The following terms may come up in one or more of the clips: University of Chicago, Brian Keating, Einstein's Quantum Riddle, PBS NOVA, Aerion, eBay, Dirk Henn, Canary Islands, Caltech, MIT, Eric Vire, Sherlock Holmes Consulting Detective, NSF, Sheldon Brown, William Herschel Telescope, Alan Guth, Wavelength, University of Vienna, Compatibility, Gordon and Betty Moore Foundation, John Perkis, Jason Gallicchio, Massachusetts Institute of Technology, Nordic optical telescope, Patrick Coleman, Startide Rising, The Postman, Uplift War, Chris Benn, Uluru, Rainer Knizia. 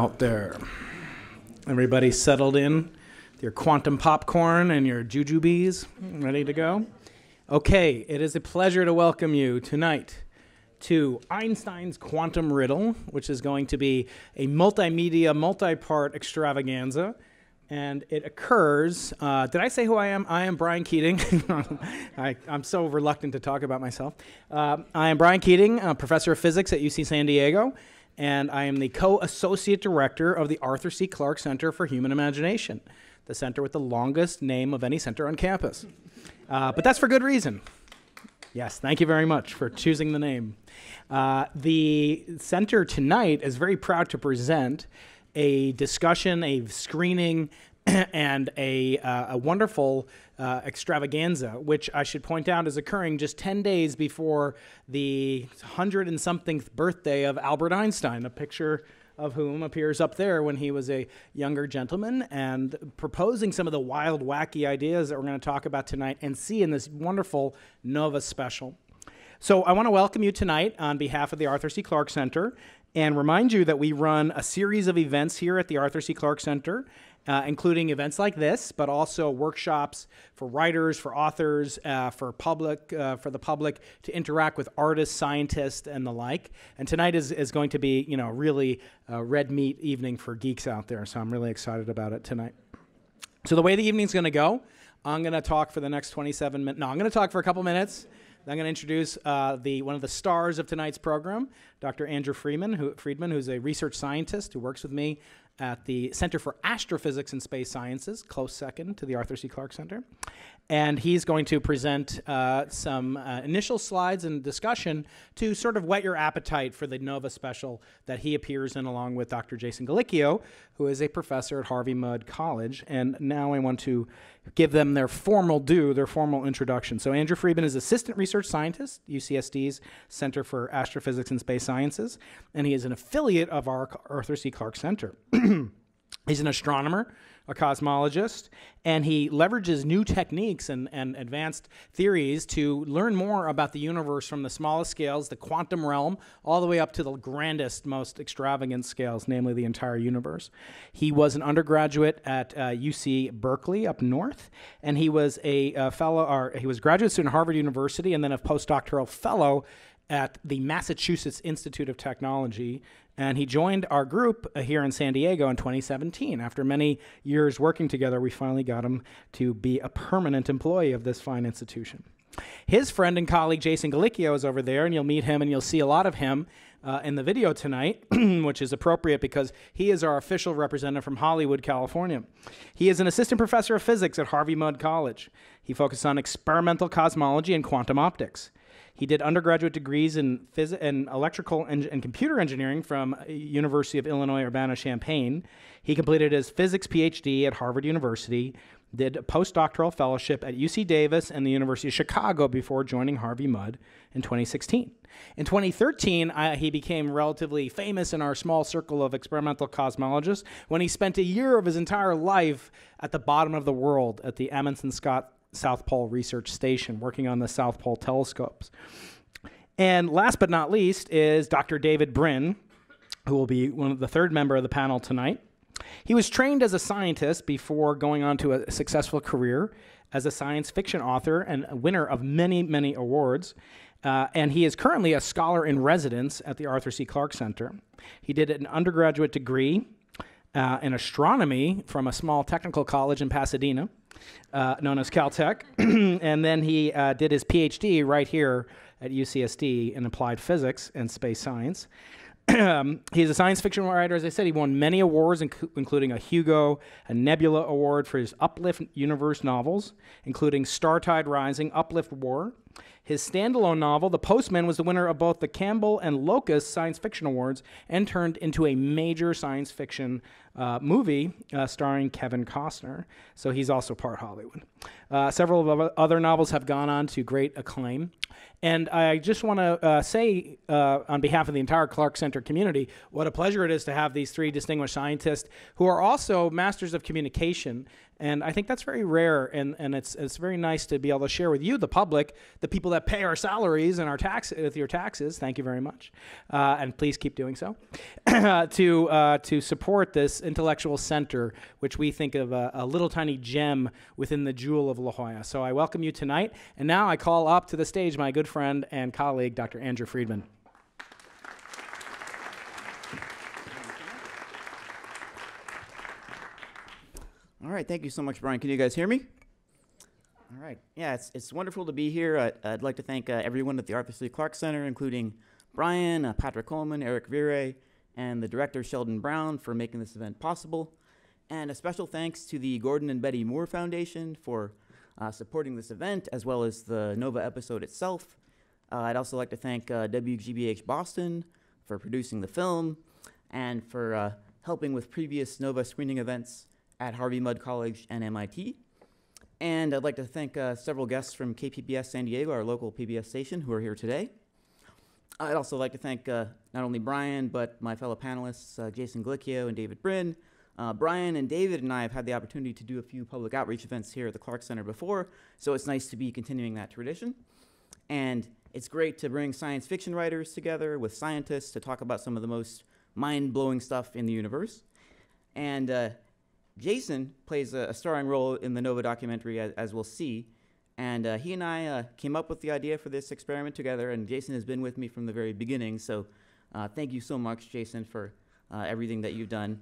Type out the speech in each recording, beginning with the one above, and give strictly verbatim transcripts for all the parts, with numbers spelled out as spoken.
out there? Everybody settled in with your quantum popcorn and your jujubes, ready to go? Okay, it is a pleasure to welcome you tonight to Einstein's Quantum Riddle, which is going to be a multimedia, multi-part extravaganza. And it occurs, uh, did I say who I am? I am Brian Keating. I, I'm so reluctant to talk about myself. Uh, I am Brian Keating, a professor of physics at U C San Diego, and I am the co-associate director of the Arthur C. Clarke Center for Human Imagination, the center with the longest name of any center on campus. Uh, but that's for good reason. Yes, thank you very much for choosing the name. Uh, the center tonight is very proud to present a discussion, a screening, and a, uh, a wonderful uh, extravaganza, which I should point out is occurring just ten days before the hundred and somethingth birthday of Albert Einstein, a picture of whom appears up there when he was a younger gentleman, and proposing some of the wild, wacky ideas that we're going to talk about tonight and see in this wonderful NOVA special. So I want to welcome you tonight on behalf of the Arthur C. Clarke Center, and remind you that we run a series of events here at the Arthur C. Clarke Center, uh, including events like this, but also workshops for writers, for authors, uh, for public, uh, for the public to interact with artists, scientists, and the like. And tonight is, is going to be, you know, really a red meat evening for geeks out there, so I'm really excited about it tonight. So the way the evening's going to go, I'm going to talk for the next twenty-seven minutes. No, I'm going to talk for a couple minutes. I'm going to introduce uh, the, one of the stars of tonight's program, Doctor Andrew Friedman, who, Friedman, who's a research scientist who works with me at the Center for Astrophysics and Space Sciences, close second to the Arthur C. Clarke Center. And he's going to present uh, some uh, initial slides and discussion to sort of whet your appetite for the NOVA special that he appears in along with Doctor Jason Gallicchio, who is a professor at Harvey Mudd College. And now I want to give them their formal due, their formal introduction. So Andrew Friedman is assistant research scientist, U C S D's Center for Astrophysics and Space Sciences, and he is an affiliate of our Arthur C. Clarke Center. He's an astronomer, a cosmologist, and he leverages new techniques and, and advanced theories to learn more about the universe from the smallest scales, the quantum realm, all the way up to the grandest, most extravagant scales, namely the entire universe. He was an undergraduate at uh, U C Berkeley up north, and he was a uh, fellow, or he was a graduate student at Harvard University, and then a postdoctoral fellow at the Massachusetts Institute of Technology, and he joined our group uh, here in San Diego in twenty seventeen. After many years working together, we finally got him to be a permanent employee of this fine institution. His friend and colleague, Jason Gallicchio, is over there, and you'll meet him and you'll see a lot of him uh, in the video tonight, which is appropriate because he is our official representative from Hollywood, California. He is an assistant professor of physics at Harvey Mudd College. He focuses on experimental cosmology and quantum optics. He did undergraduate degrees in, phys in electrical and, and computer engineering from University of Illinois Urbana-Champaign. He completed his physics PhD at Harvard University, did a postdoctoral fellowship at U C Davis and the University of Chicago before joining Harvey Mudd in twenty sixteen. In twenty thirteen, I, he became relatively famous in our small circle of experimental cosmologists when he spent a year of his entire life at the bottom of the world at the Amundsen Scott South Pole Research Station, working on the South Pole telescopes. And last but not least is Doctor David Brin, who will be one of the third member of the panel tonight. He was trained as a scientist before going on to a successful career as a science fiction author and a winner of many, many awards. Uh, and he is currently a scholar in residence at the Arthur C. Clarke Center. He did an undergraduate degree uh, in astronomy from a small technical college in Pasadena, Uh, known as Caltech, and then he uh, did his PhD right here at U C S D in applied physics and space science. He's a science fiction writer. As I said, he won many awards, inc including a Hugo, a Nebula Award for his Uplift Universe novels, including Startide Rising, Uplift War. His standalone novel, The Postman, was the winner of both the Campbell and Locus Science Fiction Awards and turned into a major science fiction uh, movie uh, starring Kevin Costner. So he's also part Hollywood. Uh, several of other novels have gone on to great acclaim. And I just want to uh, say, uh, on behalf of the entire Clarke Center community, what a pleasure it is to have these three distinguished scientists who are also masters of communication And I think that's very rare, and, and it's, it's very nice to be able to share with you, the public, the people that pay our salaries and our tax, with your taxes, thank you very much, uh, and please keep doing so, to, uh, to support this intellectual center, which we think of a, a little tiny gem within the jewel of La Jolla. So I welcome you tonight, and now I call up to the stage my good friend and colleague, Doctor Andrew Friedman. All right, thank you so much, Brian. Can you guys hear me? All right, yeah, it's, it's wonderful to be here. I, I'd like to thank uh, everyone at the Arthur C. Clarke Center, including Brian, uh, Patrick Coleman, Eric Vire, and the director, Sheldon Brown, for making this event possible. And a special thanks to the Gordon and Betty Moore Foundation for uh, supporting this event, as well as the NOVA episode itself. Uh, I'd also like to thank uh, W G B H Boston for producing the film and for uh, helping with previous NOVA screening events at Harvey Mudd College and M I T. And I'd like to thank uh, several guests from K P B S San Diego, our local P B S station, who are here today. I'd also like to thank uh, not only Brian, but my fellow panelists, uh, Jason Gallicchio and David Brin. Uh, Brian and David and I have had the opportunity to do a few public outreach events here at the Clarke Center before, so it's nice to be continuing that tradition. And it's great to bring science fiction writers together with scientists to talk about some of the most mind-blowing stuff in the universe. And uh, Jason plays a, a starring role in the NOVA documentary, as, as we'll see, and uh, he and I uh, came up with the idea for this experiment together, and Jason has been with me from the very beginning, so uh, thank you so much, Jason, for uh, everything that you've done.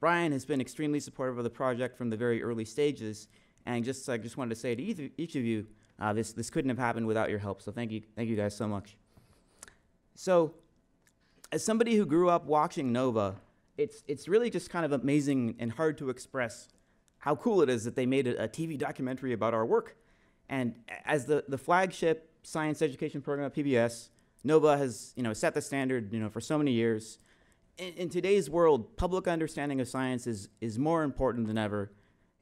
Brian has been extremely supportive of the project from the very early stages, and just I just wanted to say to either, each of you, uh, this, this couldn't have happened without your help, so thank you, thank you guys so much. So, as somebody who grew up watching NOVA, It's, it's really just kind of amazing and hard to express how cool it is that they made a, a T V documentary about our work. And as the, the flagship science education program at P B S, NOVA has you know, set the standard you know, for so many years. In, in today's world, public understanding of science is, is more important than ever.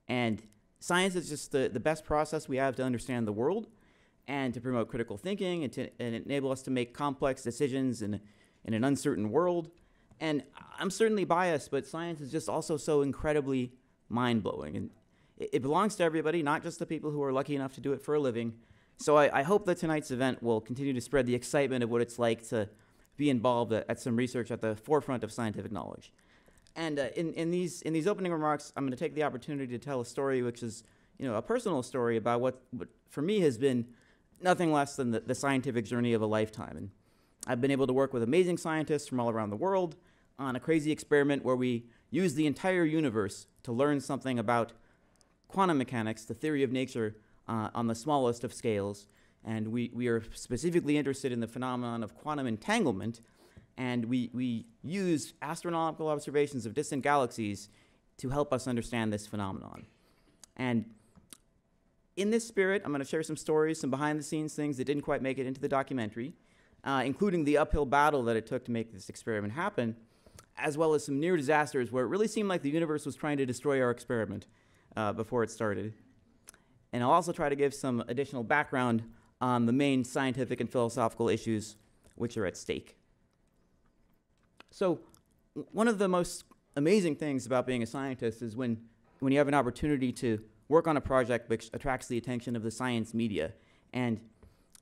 And science is just the, the best process we have to understand the world and to promote critical thinking and to and enable us to make complex decisions in, in an uncertain world. And I'm certainly biased, but science is just also so incredibly mind-blowing. And it, it belongs to everybody, not just the people who are lucky enough to do it for a living. So I, I hope that tonight's event will continue to spread the excitement of what it's like to be involved at, at some research at the forefront of scientific knowledge. And uh, in, in, these, in these opening remarks, I'm going to take the opportunity to tell a story which is you know, a personal story about what, what for me has been nothing less than the, the scientific journey of a lifetime. And I've been able to work with amazing scientists from all around the world on a crazy experiment where we use the entire universe to learn something about quantum mechanics, the theory of nature, uh, on the smallest of scales. And we, we are specifically interested in the phenomenon of quantum entanglement. And we, we use astronomical observations of distant galaxies to help us understand this phenomenon. And in this spirit, I'm going to share some stories, some behind-the-scenes things that didn't quite make it into the documentary, uh, including the uphill battle that it took to make this experiment happen, as well as some near disasters where it really seemed like the universe was trying to destroy our experiment uh, before it started. And I'll also try to give some additional background on the main scientific and philosophical issues which are at stake. So one of the most amazing things about being a scientist is when, when you have an opportunity to work on a project which attracts the attention of the science media. And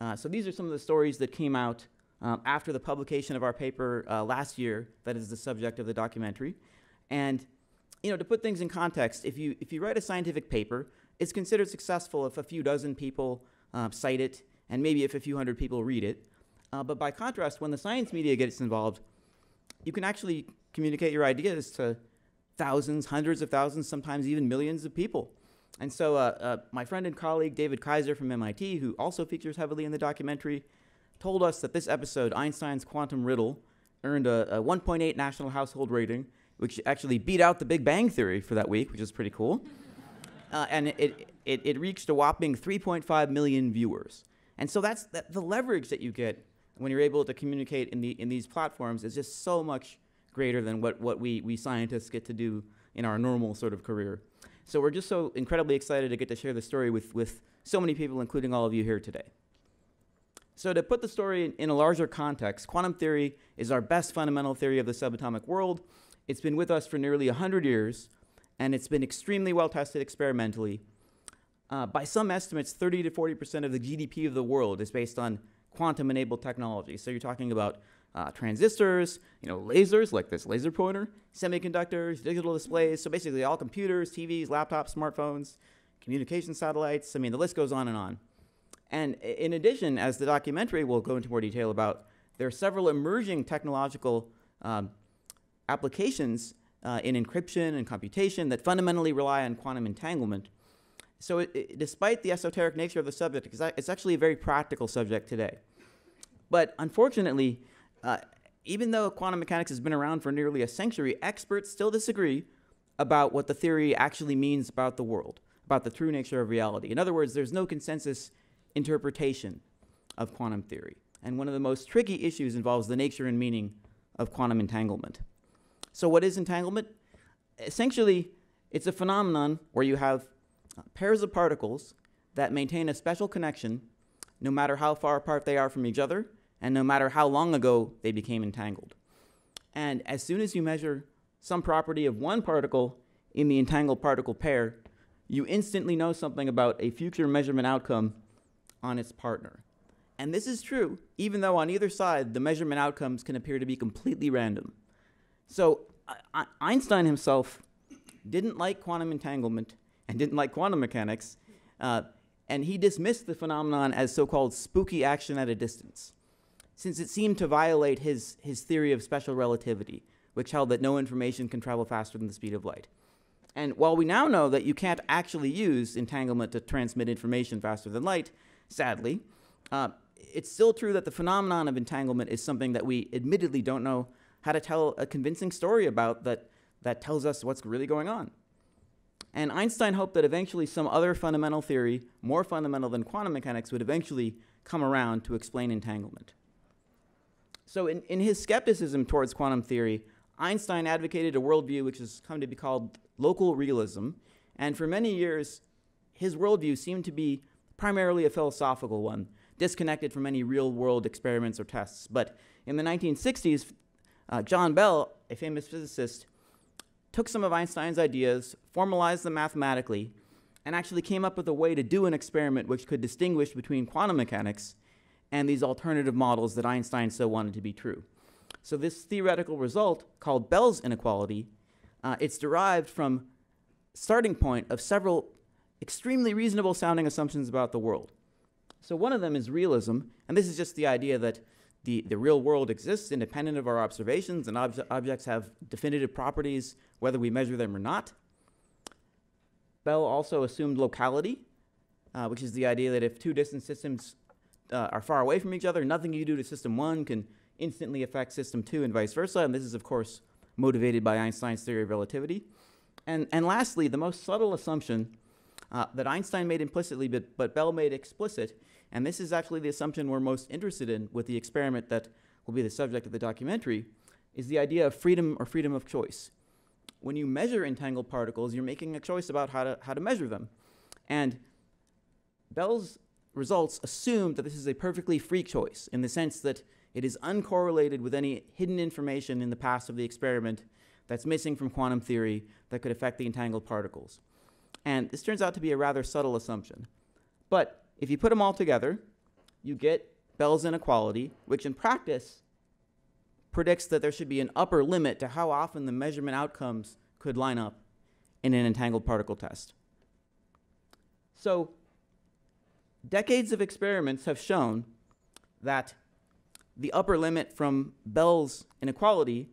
uh, so these are some of the stories that came out Um, after the publication of our paper uh, last year, that is the subject of the documentary. And you know, to put things in context, if you, if you write a scientific paper, it's considered successful if a few dozen people uh, cite it, and maybe if a few hundred people read it. Uh, but by contrast, when the science media gets involved, you can actually communicate your ideas to thousands, hundreds of thousands, sometimes even millions of people. And so uh, uh, my friend and colleague, David Kaiser from M I T, who also features heavily in the documentary, told us that this episode, Einstein's Quantum Riddle, earned a, a one point eight national household rating, which actually beat out the Big Bang Theory for that week, which is pretty cool. uh, and it, it, it reached a whopping three point five million viewers. And so that's that, the leverage that you get when you're able to communicate in, the, in these platforms is just so much greater than what, what we, we scientists get to do in our normal sort of career. So we're just so incredibly excited to get to share the story with, with so many people, including all of you here today. So to put the story in a larger context, quantum theory is our best fundamental theory of the subatomic world. It's been with us for nearly one hundred years, and it's been extremely well tested experimentally. Uh, by some estimates, thirty to forty percent of the G D P of the world is based on quantum-enabled technology. So you're talking about uh, transistors, you know, lasers like this laser pointer, semiconductors, digital displays. So basically, all computers, T Vs, laptops, smartphones, communication satellites. I mean, the list goes on and on. And in addition, as the documentary will go into more detail about, there are several emerging technological um, applications uh, in encryption and computation that fundamentally rely on quantum entanglement. So it, it, despite the esoteric nature of the subject, it's actually a very practical subject today. But unfortunately, uh, even though quantum mechanics has been around for nearly a century, experts still disagree about what the theory actually means about the world, about the true nature of reality. In other words, there's no consensus interpretation of quantum theory. And one of the most tricky issues involves the nature and meaning of quantum entanglement. So what is entanglement? Essentially, it's a phenomenon where you have pairs of particles that maintain a special connection no matter how far apart they are from each other and no matter how long ago they became entangled. And as soon as you measure some property of one particle in the entangled particle pair, you instantly know something about a future measurement outcome on its partner. And this is true, even though on either side, the measurement outcomes can appear to be completely random. So uh, Einstein himself didn't like quantum entanglement and didn't like quantum mechanics, uh, and he dismissed the phenomenon as so-called spooky action at a distance, since it seemed to violate his, his theory of special relativity, which held that no information can travel faster than the speed of light. And while we now know that you can't actually use entanglement to transmit information faster than light, sadly, uh, it's still true that the phenomenon of entanglement is something that we admittedly don't know how to tell a convincing story about that, that tells us what's really going on. And Einstein hoped that eventually some other fundamental theory, more fundamental than quantum mechanics, would eventually come around to explain entanglement. So in, in his skepticism towards quantum theory, Einstein advocated a worldview which has come to be called local realism. And for many years, his worldview seemed to be primarily a philosophical one, disconnected from any real-world experiments or tests. But in the nineteen sixties, uh, John Bell, a famous physicist, took some of Einstein's ideas, formalized them mathematically, and actually came up with a way to do an experiment which could distinguish between quantum mechanics and these alternative models that Einstein so wanted to be true. So this theoretical result, called Bell's inequality, uh, it's derived from starting point of several extremely reasonable sounding assumptions about the world. So one of them is realism, and this is just the idea that the, the real world exists independent of our observations, and ob objects have definitive properties whether we measure them or not. Bell also assumed locality, uh, which is the idea that if two distant systems uh, are far away from each other, nothing you do to system one can instantly affect system two and vice versa. And this is, of course, motivated by Einstein's theory of relativity. And, and lastly, the most subtle assumption Uh, that Einstein made implicitly, but, but Bell made explicit, and this is actually the assumption we're most interested in with the experiment that will be the subject of the documentary, is the idea of freedom or freedom of choice. When you measure entangled particles, you're making a choice about how to, how to measure them. And Bell's results assumed that this is a perfectly free choice in the sense that it is uncorrelated with any hidden information in the past of the experiment that's missing from quantum theory that could affect the entangled particles. And this turns out to be a rather subtle assumption. But if you put them all together, you get Bell's inequality, which in practice predicts that there should be an upper limit to how often the measurement outcomes could line up in an entangled particle test. So decades of experiments have shown that the upper limit from Bell's inequality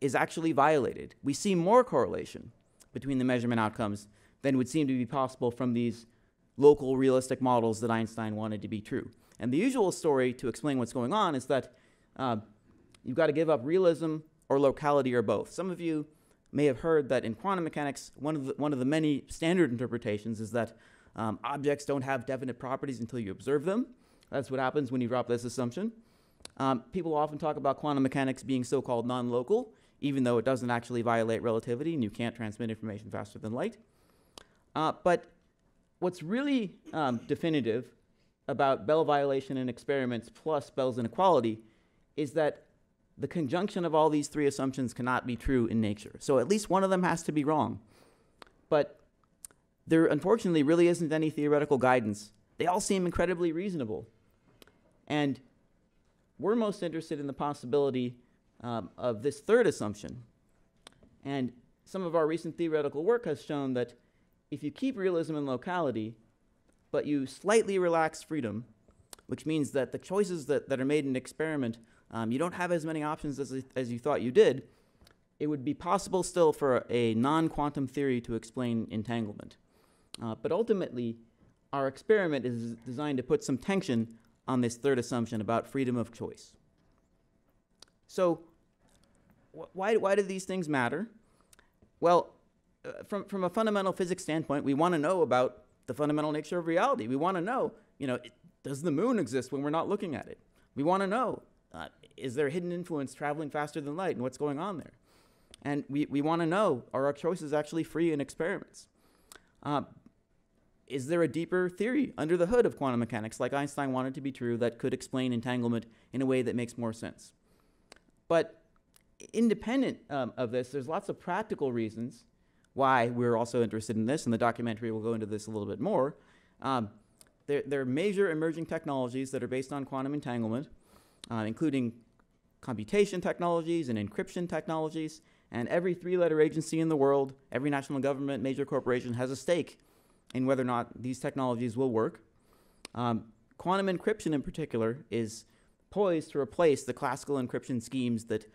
is actually violated. We see more correlation between the measurement outcomes than would seem to be possible from these local realistic models that Einstein wanted to be true. And the usual story to explain what's going on is that uh, you've got to give up realism or locality or both. Some of you may have heard that in quantum mechanics, one of the, one of the many standard interpretations is that um, objects don't have definite properties until you observe them. That's what happens when you drop this assumption. Um, people often talk about quantum mechanics being so-called non-local, even though it doesn't actually violate relativity and you can't transmit information faster than light. Uh, but what's really um, definitive about Bell violation in experiments plus Bell's inequality is that the conjunction of all these three assumptions cannot be true in nature. So at least one of them has to be wrong. but there unfortunately really isn't any theoretical guidance. They all seem incredibly reasonable. And we're most interested in the possibility um, of this third assumption. And some of our recent theoretical work has shown that if you keep realism and locality, but you slightly relax freedom, which means that the choices that, that are made in an experiment, um, you don't have as many options as, as you thought you did, it would be possible still for a non-quantum theory to explain entanglement. Uh, but ultimately, our experiment is designed to put some tension on this third assumption about freedom of choice. So wh why, why do these things matter? Well, uh, from, from a fundamental physics standpoint, we want to know about the fundamental nature of reality. We want to know, you know, it, does the moon exist when we're not looking at it? We want to know, uh, is there hidden influence traveling faster than light and what's going on there? And we, we want to know, are our choices actually free in experiments? Uh, is there a deeper theory under the hood of quantum mechanics, like Einstein wanted to be true, that could explain entanglement in a way that makes more sense? But independent um, of this, there's lots of practical reasons why we're also interested in this, and the documentary will go into this a little bit more. Um, there, there are major emerging technologies that are based on quantum entanglement, uh, including computation technologies and encryption technologies, and every three-letter agency in the world, every national government, major corporation has a stake in whether or not these technologies will work. Um, quantum encryption in particular is poised to replace the classical encryption schemes that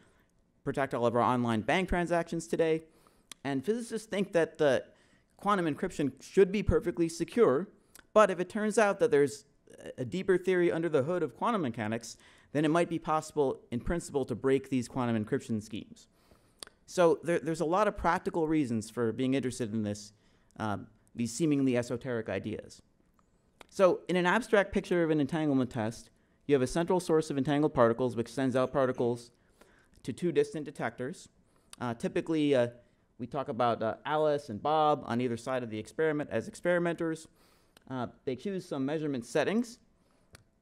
protect all of our online bank transactions today. And physicists think that the quantum encryption should be perfectly secure, but if it turns out that there's a deeper theory under the hood of quantum mechanics, then it might be possible in principle to break these quantum encryption schemes. So there, there's a lot of practical reasons for being interested in this, um, these seemingly esoteric ideas. So in an abstract picture of an entanglement test, you have a central source of entangled particles which sends out particles to two distant detectors. Uh, typically, uh, we talk about uh, Alice and Bob on either side of the experiment as experimenters. Uh, they choose some measurement settings.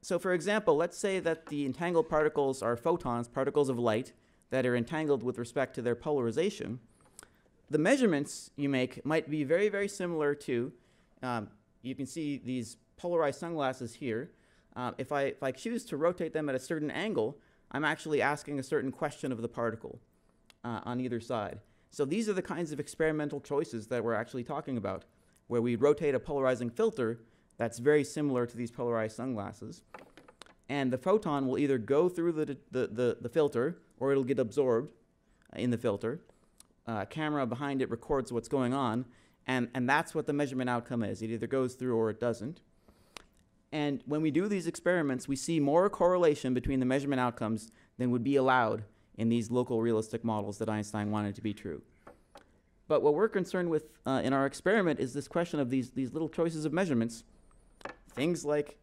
So for example, let's say that the entangled particles are photons, particles of light, that are entangled with respect to their polarization. The measurements you make might be very, very similar to, um, you can see these polarized sunglasses here. Uh, if, I, if I choose to rotate them at a certain angle, I'm actually asking a certain question of the particle uh, on either side. So these are the kinds of experimental choices that we're actually talking about, where we rotate a polarizing filter that's very similar to these polarized sunglasses. And the photon will either go through the, the, the, the filter, or it'll get absorbed in the filter. Uh, a camera behind it records what's going on, and, and that's what the measurement outcome is. It either goes through or it doesn't. And when we do these experiments, we see more correlation between the measurement outcomes than would be allowed in these local realistic models that Einstein wanted to be true. But what we're concerned with uh, in our experiment is this question of these, these little choices of measurements, things like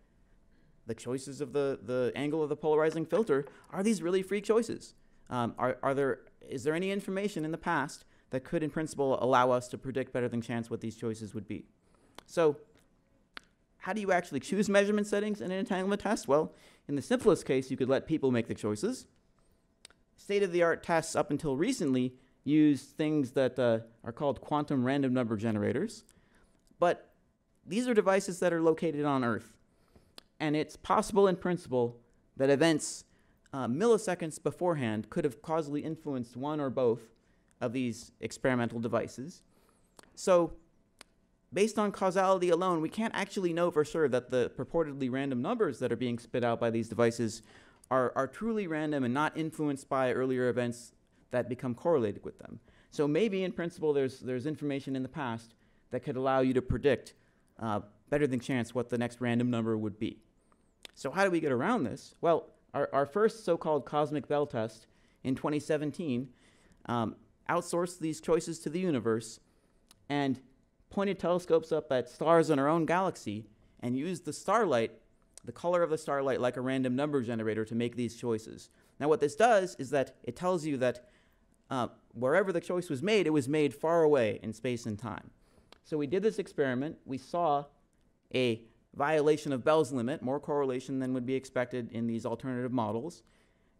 the choices of the, the angle of the polarizing filter. Are these really free choices? Um, are, are there, is there any information in the past that could, in principle, allow us to predict better than chance what these choices would be? So how do you actually choose measurement settings in an entanglement test? Well, in the simplest case, you could let people make the choices. State-of-the-art tests up until recently used things that uh, are called quantum random number generators. But these are devices that are located on Earth. And it's possible in principle that events uh, milliseconds beforehand could have causally influenced one or both of these experimental devices. So based on causality alone, we can't actually know for sure that the purportedly random numbers that are being spit out by these devices are, are truly random and not influenced by earlier events that become correlated with them. So maybe in principle there's, there's information in the past that could allow you to predict uh, better than chance what the next random number would be. So how do we get around this? Well, our, our first so-called cosmic Bell test in twenty seventeen um, outsourced these choices to the universe and pointed telescopes up at stars in our own galaxy and used the starlight, the color of the starlight, like a random number generator to make these choices. Now what this does is that it tells you that uh, wherever the choice was made, it was made far away in space and time. So we did this experiment. We saw a violation of Bell's limit, more correlation than would be expected in these alternative models.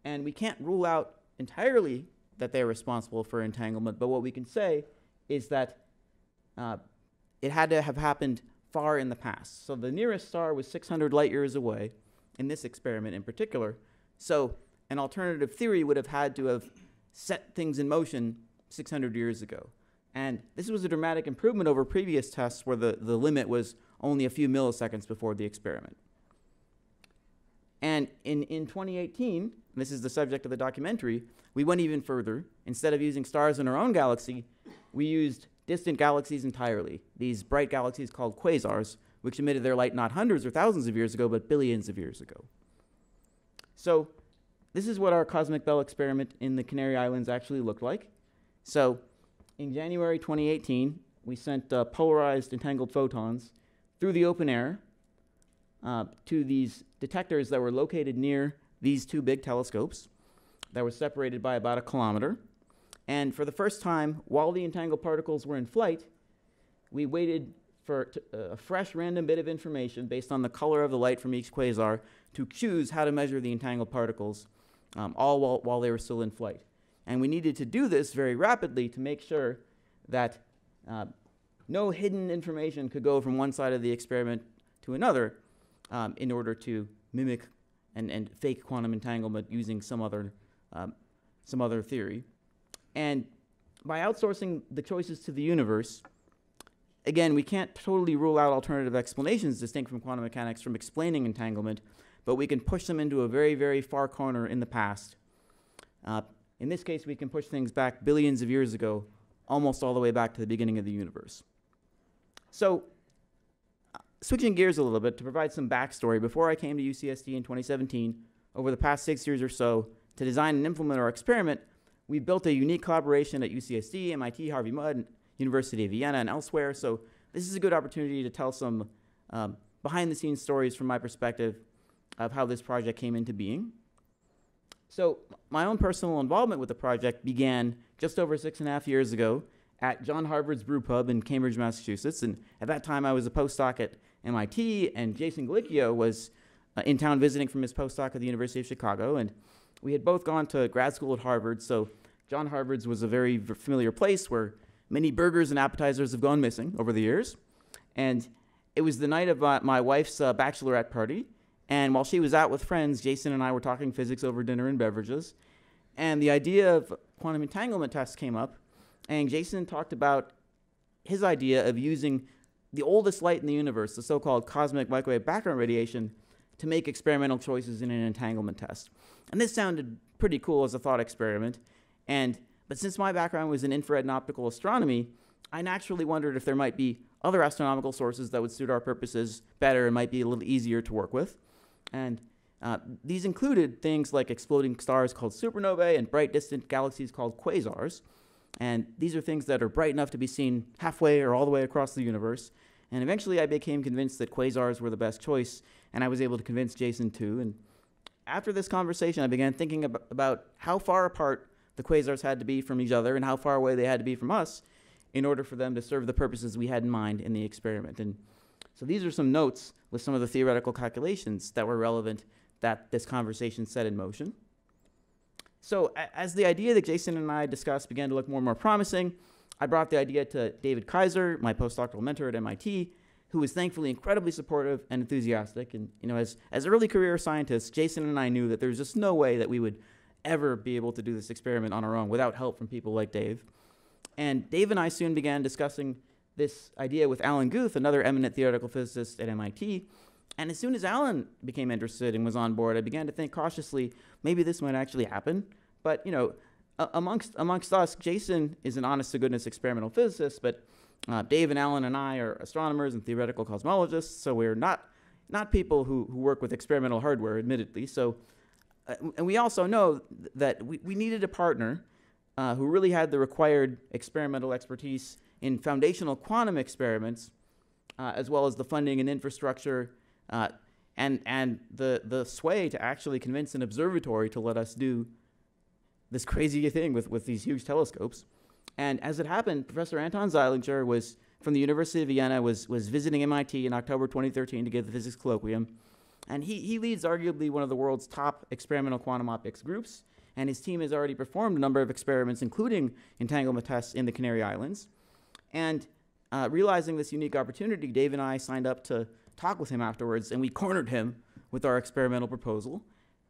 And we can't rule out entirely that they're responsible for entanglement, but what we can say is that uh, it had to have happened far in the past. So the nearest star was six hundred light years away in this experiment in particular. So an alternative theory would have had to have set things in motion six hundred years ago. And this was a dramatic improvement over previous tests where the, the limit was only a few milliseconds before the experiment. And in, in twenty eighteen, and this is the subject of the documentary, we went even further. Instead of using stars in our own galaxy, we used distant galaxies entirely, these bright galaxies called quasars, which emitted their light not hundreds or thousands of years ago, but billions of years ago. So this is what our cosmic Bell experiment in the Canary Islands actually looked like. So in January twenty eighteen, we sent uh, polarized entangled photons through the open air uh, to these detectors that were located near these two big telescopes that were separated by about a kilometer. And for the first time, while the entangled particles were in flight, we waited for t uh, a fresh random bit of information based on the color of the light from each quasar to choose how to measure the entangled particles, um, all while, while they were still in flight. And we needed to do this very rapidly to make sure that uh, no hidden information could go from one side of the experiment to another um, in order to mimic and, and fake quantum entanglement using some other, um, some other theory. And by outsourcing the choices to the universe, again, we can't totally rule out alternative explanations distinct from quantum mechanics from explaining entanglement, but we can push them into a very, very far corner in the past. Uh, in this case, we can push things back billions of years ago, almost all the way back to the beginning of the universe. So uh, switching gears a little bit to provide some backstory, before I came to U C S D in twenty seventeen, over the past six years or so, to design and implement our experiment, we built a unique collaboration at U C S D, M I T, Harvey Mudd, University of Vienna, and elsewhere. So this is a good opportunity to tell some um, behind-the-scenes stories from my perspective of how this project came into being. So my own personal involvement with the project began just over six and a half years ago at John Harvard's Brew Pub in Cambridge, Massachusetts. And at that time, I was a postdoc at M I T, and Jason Gallicchio was uh, in town visiting from his postdoc at the University of Chicago. And we had both gone to grad school at Harvard, so John Harvard's was a very familiar place where many burgers and appetizers have gone missing over the years. And it was the night of uh, my wife's uh, bachelorette party, and while she was out with friends, Jason and I were talking physics over dinner and beverages, and the idea of quantum entanglement tests came up, and Jason talked about his idea of using the oldest light in the universe, the so-called cosmic microwave background radiation, to make experimental choices in an entanglement test. And this sounded pretty cool as a thought experiment. And, but since my background was in infrared and optical astronomy, I naturally wondered if there might be other astronomical sources that would suit our purposes better and might be a little easier to work with. And uh, these included things like exploding stars called supernovae and bright distant galaxies called quasars. And these are things that are bright enough to be seen halfway or all the way across the universe. And eventually I became convinced that quasars were the best choice, and I was able to convince Jason too. And after this conversation, I began thinking ab about how far apart the quasars had to be from each other and how far away they had to be from us in order for them to serve the purposes we had in mind in the experiment. And so these are some notes with some of the theoretical calculations that were relevant that this conversation set in motion. So as the idea that Jason and I discussed began to look more and more promising, I brought the idea to David Kaiser, my postdoctoral mentor at M I T, who was thankfully incredibly supportive and enthusiastic. And you know, as, as early career scientists, Jason and I knew that there was just no way that we would ever be able to do this experiment on our own without help from people like Dave. And Dave and I soon began discussing this idea with Alan Guth, another eminent theoretical physicist at M I T. And as soon as Alan became interested and was on board, I began to think cautiously, maybe this might actually happen. But, you know, Uh, amongst, amongst us, Jason is an honest-to-goodness experimental physicist, but uh, Dave and Alan and I are astronomers and theoretical cosmologists, so we're not, not people who, who work with experimental hardware, admittedly. So, uh, and we also know th that we, we needed a partner uh, who really had the required experimental expertise in foundational quantum experiments, uh, as well as the funding and infrastructure uh, and, and the, the sway to actually convince an observatory to let us do this crazy thing with, with these huge telescopes. And as it happened, Professor Anton Zeilinger was, from the University of Vienna, was, was visiting M I T in October twenty thirteen to give the physics colloquium. And he, he leads arguably one of the world's top experimental quantum optics groups, and his team has already performed a number of experiments, including entanglement tests in the Canary Islands. And Uh, realizing this unique opportunity, Dave and I signed up to talk with him afterwards, and we cornered him with our experimental proposal.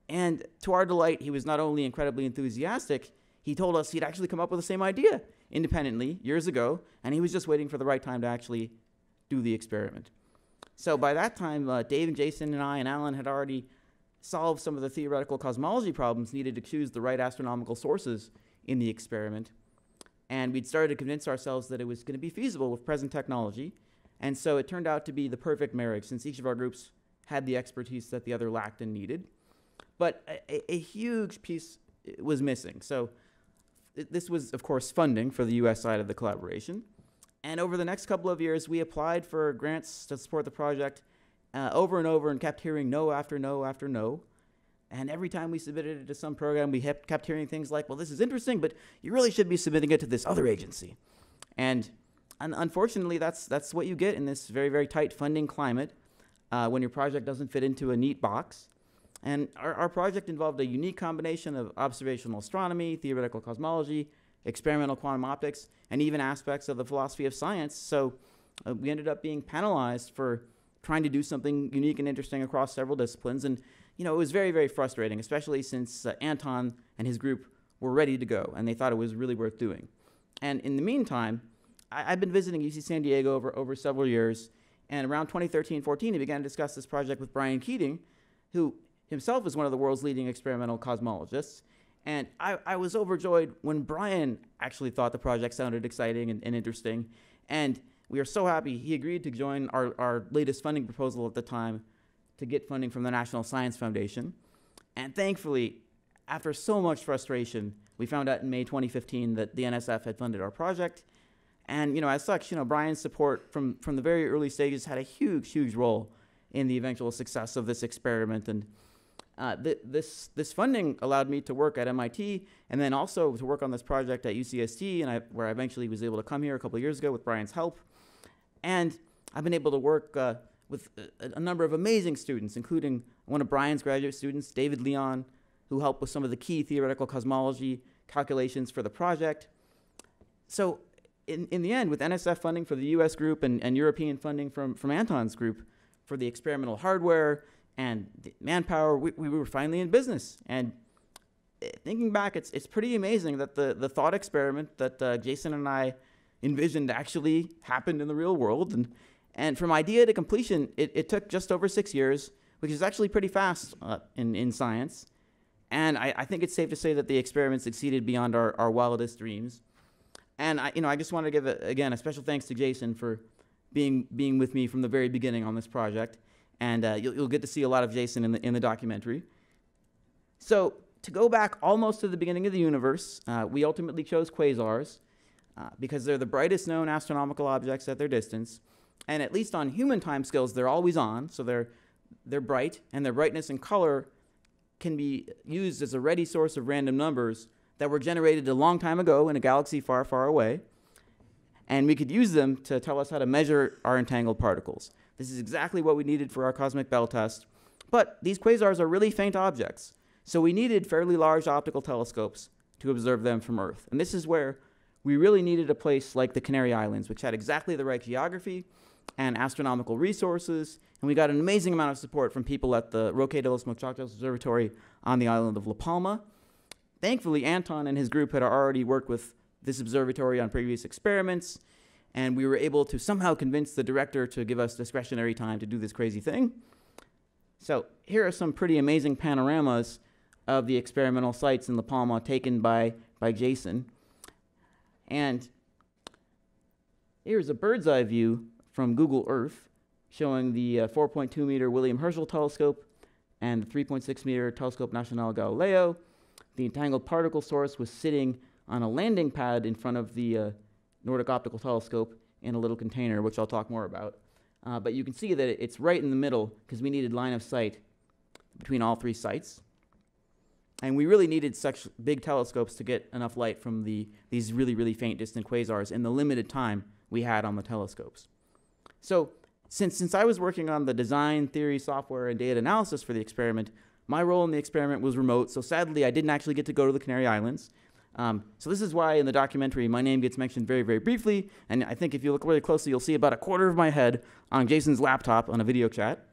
And to our delight, he was not only incredibly enthusiastic, he told us he'd actually come up with the same idea independently years ago, and he was just waiting for the right time to actually do the experiment. So by that time, uh, Dave and Jason and I and Alan had already solved some of the theoretical cosmology problems needed to choose the right astronomical sources in the experiment. And we'd started to convince ourselves that it was going to be feasible with present technology. And so it turned out to be the perfect marriage, since each of our groups had the expertise that the other lacked and needed. But a, a huge piece was missing. So th this was, of course, funding for the U S side of the collaboration. And over the next couple of years, we applied for grants to support the project uh, over and over and kept hearing no after no after no. And every time we submitted it to some program, we kept hearing things like, well, this is interesting, but you really should be submitting it to this other agency. And un unfortunately, that's, that's what you get in this very, very tight funding climate uh, when your project doesn't fit into a neat box. And our, our project involved a unique combination of observational astronomy, theoretical cosmology, experimental quantum optics, and even aspects of the philosophy of science. So uh, we ended up being penalized for trying to do something unique and interesting across several disciplines. And, you know, it was very, very frustrating, especially since uh, Anton and his group were ready to go, and they thought it was really worth doing. And in the meantime, I, I've been visiting U C San Diego over, over several years. And around twenty thirteen fourteen, we began to discuss this project with Brian Keating, who himself is one of the world's leading experimental cosmologists. And I, I was overjoyed when Brian actually thought the project sounded exciting and, and interesting. And we are so happy he agreed to join our, our latest funding proposal at the time to get funding from the National Science Foundation. And thankfully, after so much frustration, we found out in May twenty fifteen that the N S F had funded our project. And you know, as such, you know, Brian's support from, from the very early stages had a huge, huge role in the eventual success of this experiment. And Uh, th this, this funding allowed me to work at M I T and then also to work on this project at U C S D, and I, where I eventually was able to come here a couple of years ago with Brian's help. And I've been able to work uh, with a, a number of amazing students, including one of Brian's graduate students, David Leon, who helped with some of the key theoretical cosmology calculations for the project. So in, in the end, with N S F funding for the U S group and, and European funding from, from Anton's group for the experimental hardware and the manpower, we, we were finally in business. And thinking back, it's, it's pretty amazing that the, the thought experiment that uh, Jason and I envisioned actually happened in the real world. And, and from idea to completion, it, it took just over six years, which is actually pretty fast uh, in, in science. And I, I think it's safe to say that the experiment succeeded beyond our, our wildest dreams. And I, you know, I just want to give, a, again, a special thanks to Jason for being, being with me from the very beginning on this project. And uh, you'll, you'll get to see a lot of Jason in the, in the documentary. So to go back almost to the beginning of the universe, uh, we ultimately chose quasars uh, because they're the brightest known astronomical objects at their distance. And at least on human timescales, they're always on. So they're, they're bright, and their brightness and color can be used as a ready source of random numbers that were generated a long time ago in a galaxy far, far away. And we could use them to tell us how to measure our entangled particles. This is exactly what we needed for our cosmic Bell test. But these quasars are really faint objects, so we needed fairly large optical telescopes to observe them from Earth. And this is where we really needed a place like the Canary Islands, which had exactly the right geography and astronomical resources. And we got an amazing amount of support from people at the Roque de los Muchachos Observatory on the island of La Palma. Thankfully, Anton and his group had already worked with this observatory on previous experiments, and we were able to somehow convince the director to give us discretionary time to do this crazy thing. So here are some pretty amazing panoramas of the experimental sites in La Palma taken by, by Jason. And here's a bird's eye view from Google Earth showing the uh, four point two meter William Herschel telescope and the three point six meter Telescope Nacional Galileo. The entangled particle source was sitting on a landing pad in front of the uh, Nordic optical telescope in a little container, which I'll talk more about. Uh, but you can see that it's right in the middle because we needed line of sight between all three sites. And we really needed such big telescopes to get enough light from the, these really, really faint distant quasars in the limited time we had on the telescopes. So since, since I was working on the design, theory, software, and data analysis for the experiment, my role in the experiment was remote. So sadly, I didn't actually get to go to the Canary Islands. Um, so this is why in the documentary my name gets mentioned very, very briefly, and I think if you look really closely, you'll see about a quarter of my head on Jason's laptop on a video chat.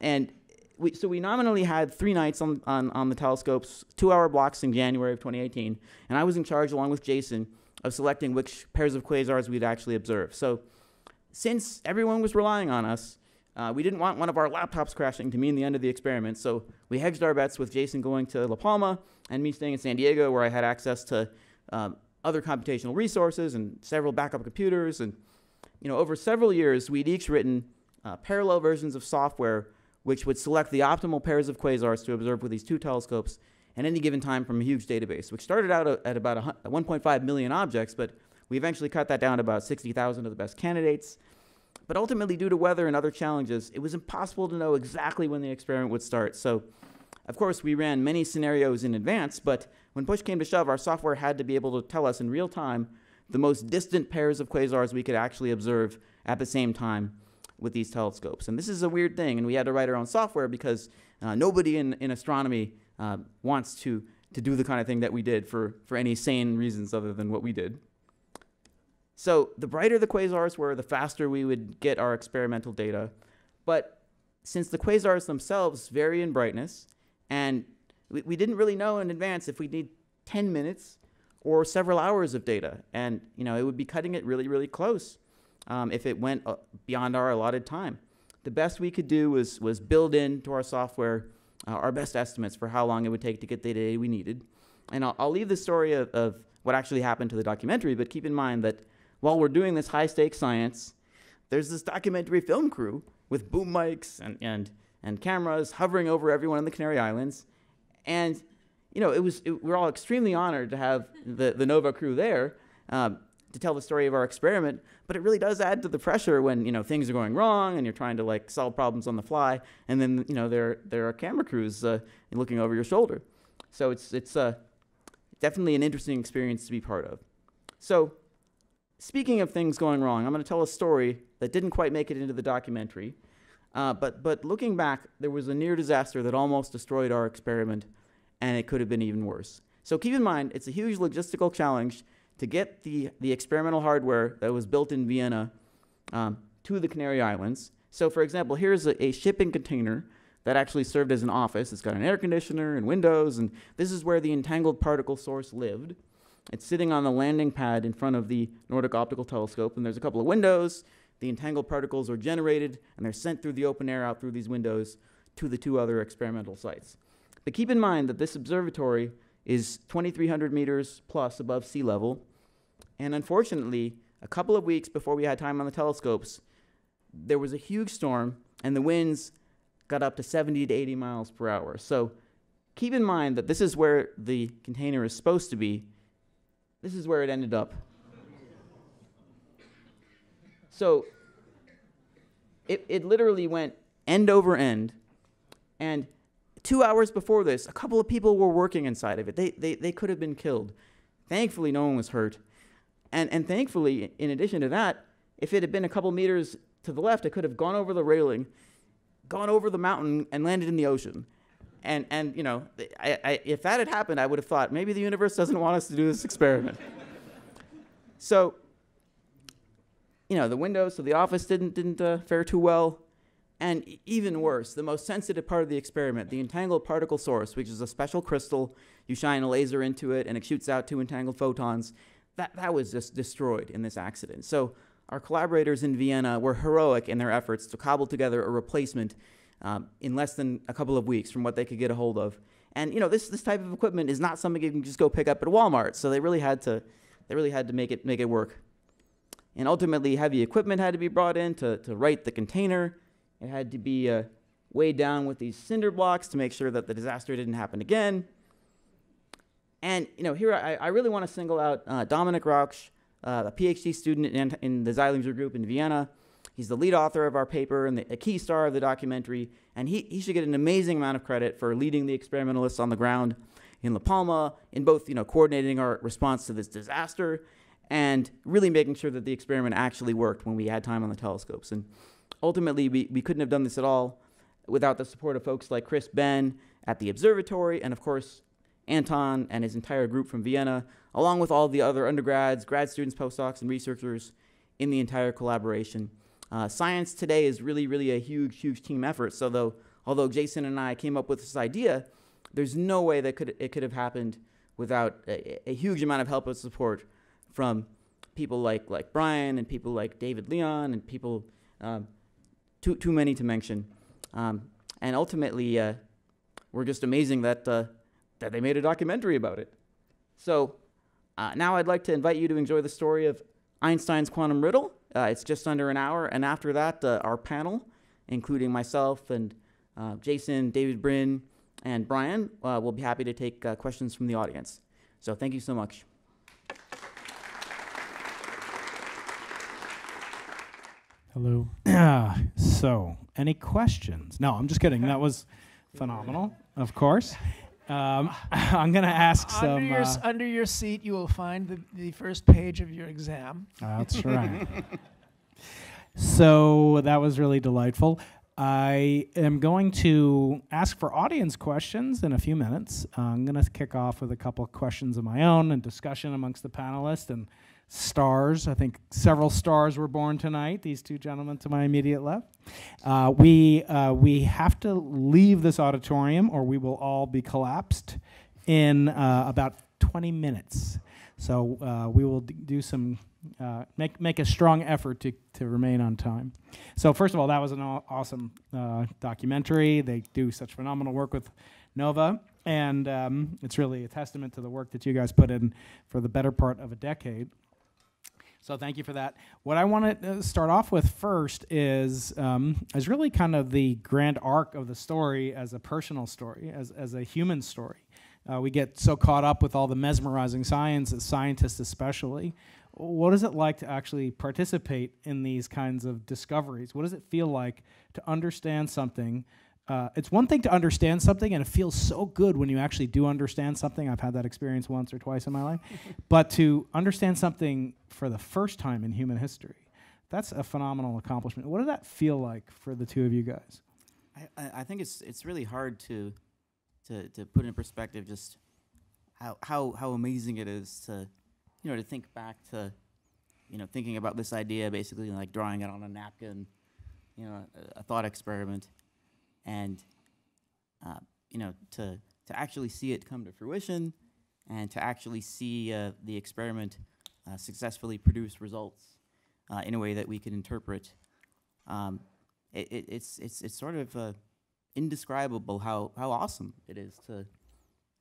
And we, so we nominally had three nights on, on, on the telescope's two-hour blocks in January of twenty eighteen, and I was in charge, along with Jason, of selecting which pairs of quasars we'd actually observe. So since everyone was relying on us, uh, we didn't want one of our laptops crashing to mean the end of the experiment, so we hedged our bets with Jason going to La Palma and me staying in San Diego, where I had access to um, other computational resources and several backup computers. And you know, over several years, we'd each written uh, parallel versions of software which would select the optimal pairs of quasars to observe with these two telescopes at any given time from a huge database, which started out at about one point five million objects, but we eventually cut that down to about sixty thousand of the best candidates. But ultimately, due to weather and other challenges, it was impossible to know exactly when the experiment would start. So, of course, we ran many scenarios in advance, but when push came to shove, our software had to be able to tell us in real time the most distant pairs of quasars we could actually observe at the same time with these telescopes. And this is a weird thing, and we had to write our own software because uh, nobody in, in astronomy uh, wants to, to do the kind of thing that we did for, for any sane reasons other than what we did. So the brighter the quasars were, the faster we would get our experimental data. But since the quasars themselves vary in brightness, and we, we didn't really know in advance if we'd need ten minutes or several hours of data. And you know, it would be cutting it really, really close Um, if it went uh, beyond our allotted time. The best we could do was, was build into our software uh, our best estimates for how long it would take to get the data we needed. And I'll, I'll leave the story of, of what actually happened to the documentary, but keep in mind that while we're doing this high-stakes science, there's this documentary film crew with boom mics and, and, and cameras hovering over everyone in the Canary Islands. And you know, it was, it, we're all extremely honored to have the, the NOVA crew there Um, to tell the story of our experiment, but it really does add to the pressure when, you know, things are going wrong and you're trying to, like, solve problems on the fly, and then, you know, there, there are camera crews uh, looking over your shoulder. So it's, it's uh, definitely an interesting experience to be part of. So speaking of things going wrong, I'm going to tell a story that didn't quite make it into the documentary, uh, but, but looking back, there was a near disaster that almost destroyed our experiment, and it could have been even worse. So keep in mind, it's a huge logistical challenge to get the, the experimental hardware that was built in Vienna um, to the Canary Islands. So for example, here's a, a shipping container that actually served as an office. It's got an air conditioner and windows, and this is where the entangled particle source lived. It's sitting on the landing pad in front of the Nordic optical telescope, and there's a couple of windows. The entangled particles are generated, and they're sent through the open air out through these windows to the two other experimental sites. But keep in mind that this observatory is twenty-three hundred meters plus above sea level. And unfortunately, a couple of weeks before we had time on the telescopes, there was a huge storm, and the winds got up to seventy to eighty miles per hour. So keep in mind that this is where the container is supposed to be. This is where it ended up. So it, it literally went end over end. And two hours before this, a couple of people were working inside of it. They, they, they could have been killed. Thankfully, no one was hurt. And, and thankfully, in addition to that, if it had been a couple meters to the left, it could have gone over the railing, gone over the mountain, and landed in the ocean. And, and you know, I, I, if that had happened, I would have thought, maybe the universe doesn't want us to do this experiment. So, you know, the windows of the office didn't, didn't uh, fare too well. And even worse, the most sensitive part of the experiment, the entangled particle source, which is a special crystal. You shine a laser into it, and it shoots out two entangled photons. That, that was just destroyed in this accident. So our collaborators in Vienna were heroic in their efforts to cobble together a replacement um, in less than a couple of weeks from what they could get a hold of. And you know, this, this type of equipment is not something you can just go pick up at Walmart. So they really had to, they really had to make it, make it work. And ultimately, heavy equipment had to be brought in to, to right the container. It had to be uh, weighed down with these cinder blocks to make sure that the disaster didn't happen again. And you know, here I, I really want to single out uh, Dominic Rauch, uh, a PhD student in, in the Zeilinger group in Vienna. He's the lead author of our paper and the, a key star of the documentary. And he, he should get an amazing amount of credit for leading the experimentalists on the ground in La Palma, in both you know, coordinating our response to this disaster and really making sure that the experiment actually worked when we had time on the telescopes. And ultimately, we, we couldn't have done this at all without the support of folks like Chris Benn at the observatory and, of course, Anton and his entire group from Vienna, along with all the other undergrads, grad students, postdocs, and researchers in the entire collaboration. Uh, science today is really, really a huge, huge team effort. So though, although Jason and I came up with this idea, there's no way that could, it could have happened without a, a huge amount of help and support from people like, like Brian and people like David Leon and people, um, too, too many to mention. Um, and ultimately, uh, we're just amazing that, uh, that they made a documentary about it. So uh, now I'd like to invite you to enjoy the story of Einstein's Quantum Riddle. Uh, it's just under an hour, and after that, uh, our panel, including myself and uh, Jason, David Brin, and Brian, uh, will be happy to take uh, questions from the audience. So thank you so much. Hello. So, any questions? No, I'm just kidding. That was phenomenal, of course. Um, I'm going to ask some... Under your, uh, under your seat, you will find the, the first page of your exam. That's right. So that was really delightful. I am going to ask for audience questions in a few minutes. Uh, I'm going to kick off with a couple of questions of my own and discussion amongst the panelists and stars. I think several stars were born tonight, these two gentlemen to my immediate left. Uh, we, uh, we have to leave this auditorium or we will all be collapsed in uh, about twenty minutes. So uh, we will do some, uh, make, make a strong effort to, to remain on time. So first of all, that was an aw awesome uh, documentary. They do such phenomenal work with NOVA. And um, it's really a testament to the work that you guys put in for the better part of a decade. So thank you for that. What I want to start off with first is um, is really kind of the grand arc of the story as a personal story, as, as a human story. Uh, we get so caught up with all the mesmerizing science, as scientists especially. What is it like to actually participate in these kinds of discoveries? What does it feel like to understand something? Uh, it's one thing to understand something, and it feels so good when you actually do understand something. I've had that experience once or twice in my life. But to understand something for the first time in human history, that's a phenomenal accomplishment. What did that feel like for the two of you guys? I, I, I think it's it's really hard to to, to put in perspective just how, how how amazing it is to you know to think back to you know thinking about this idea basically like drawing it on a napkin, you know, a, a thought experiment. And, uh, you know, to, to actually see it come to fruition and to actually see uh, the experiment uh, successfully produce results uh, in a way that we can interpret. Um, it, it, it's, it's, it's sort of uh, indescribable how, how awesome it is to,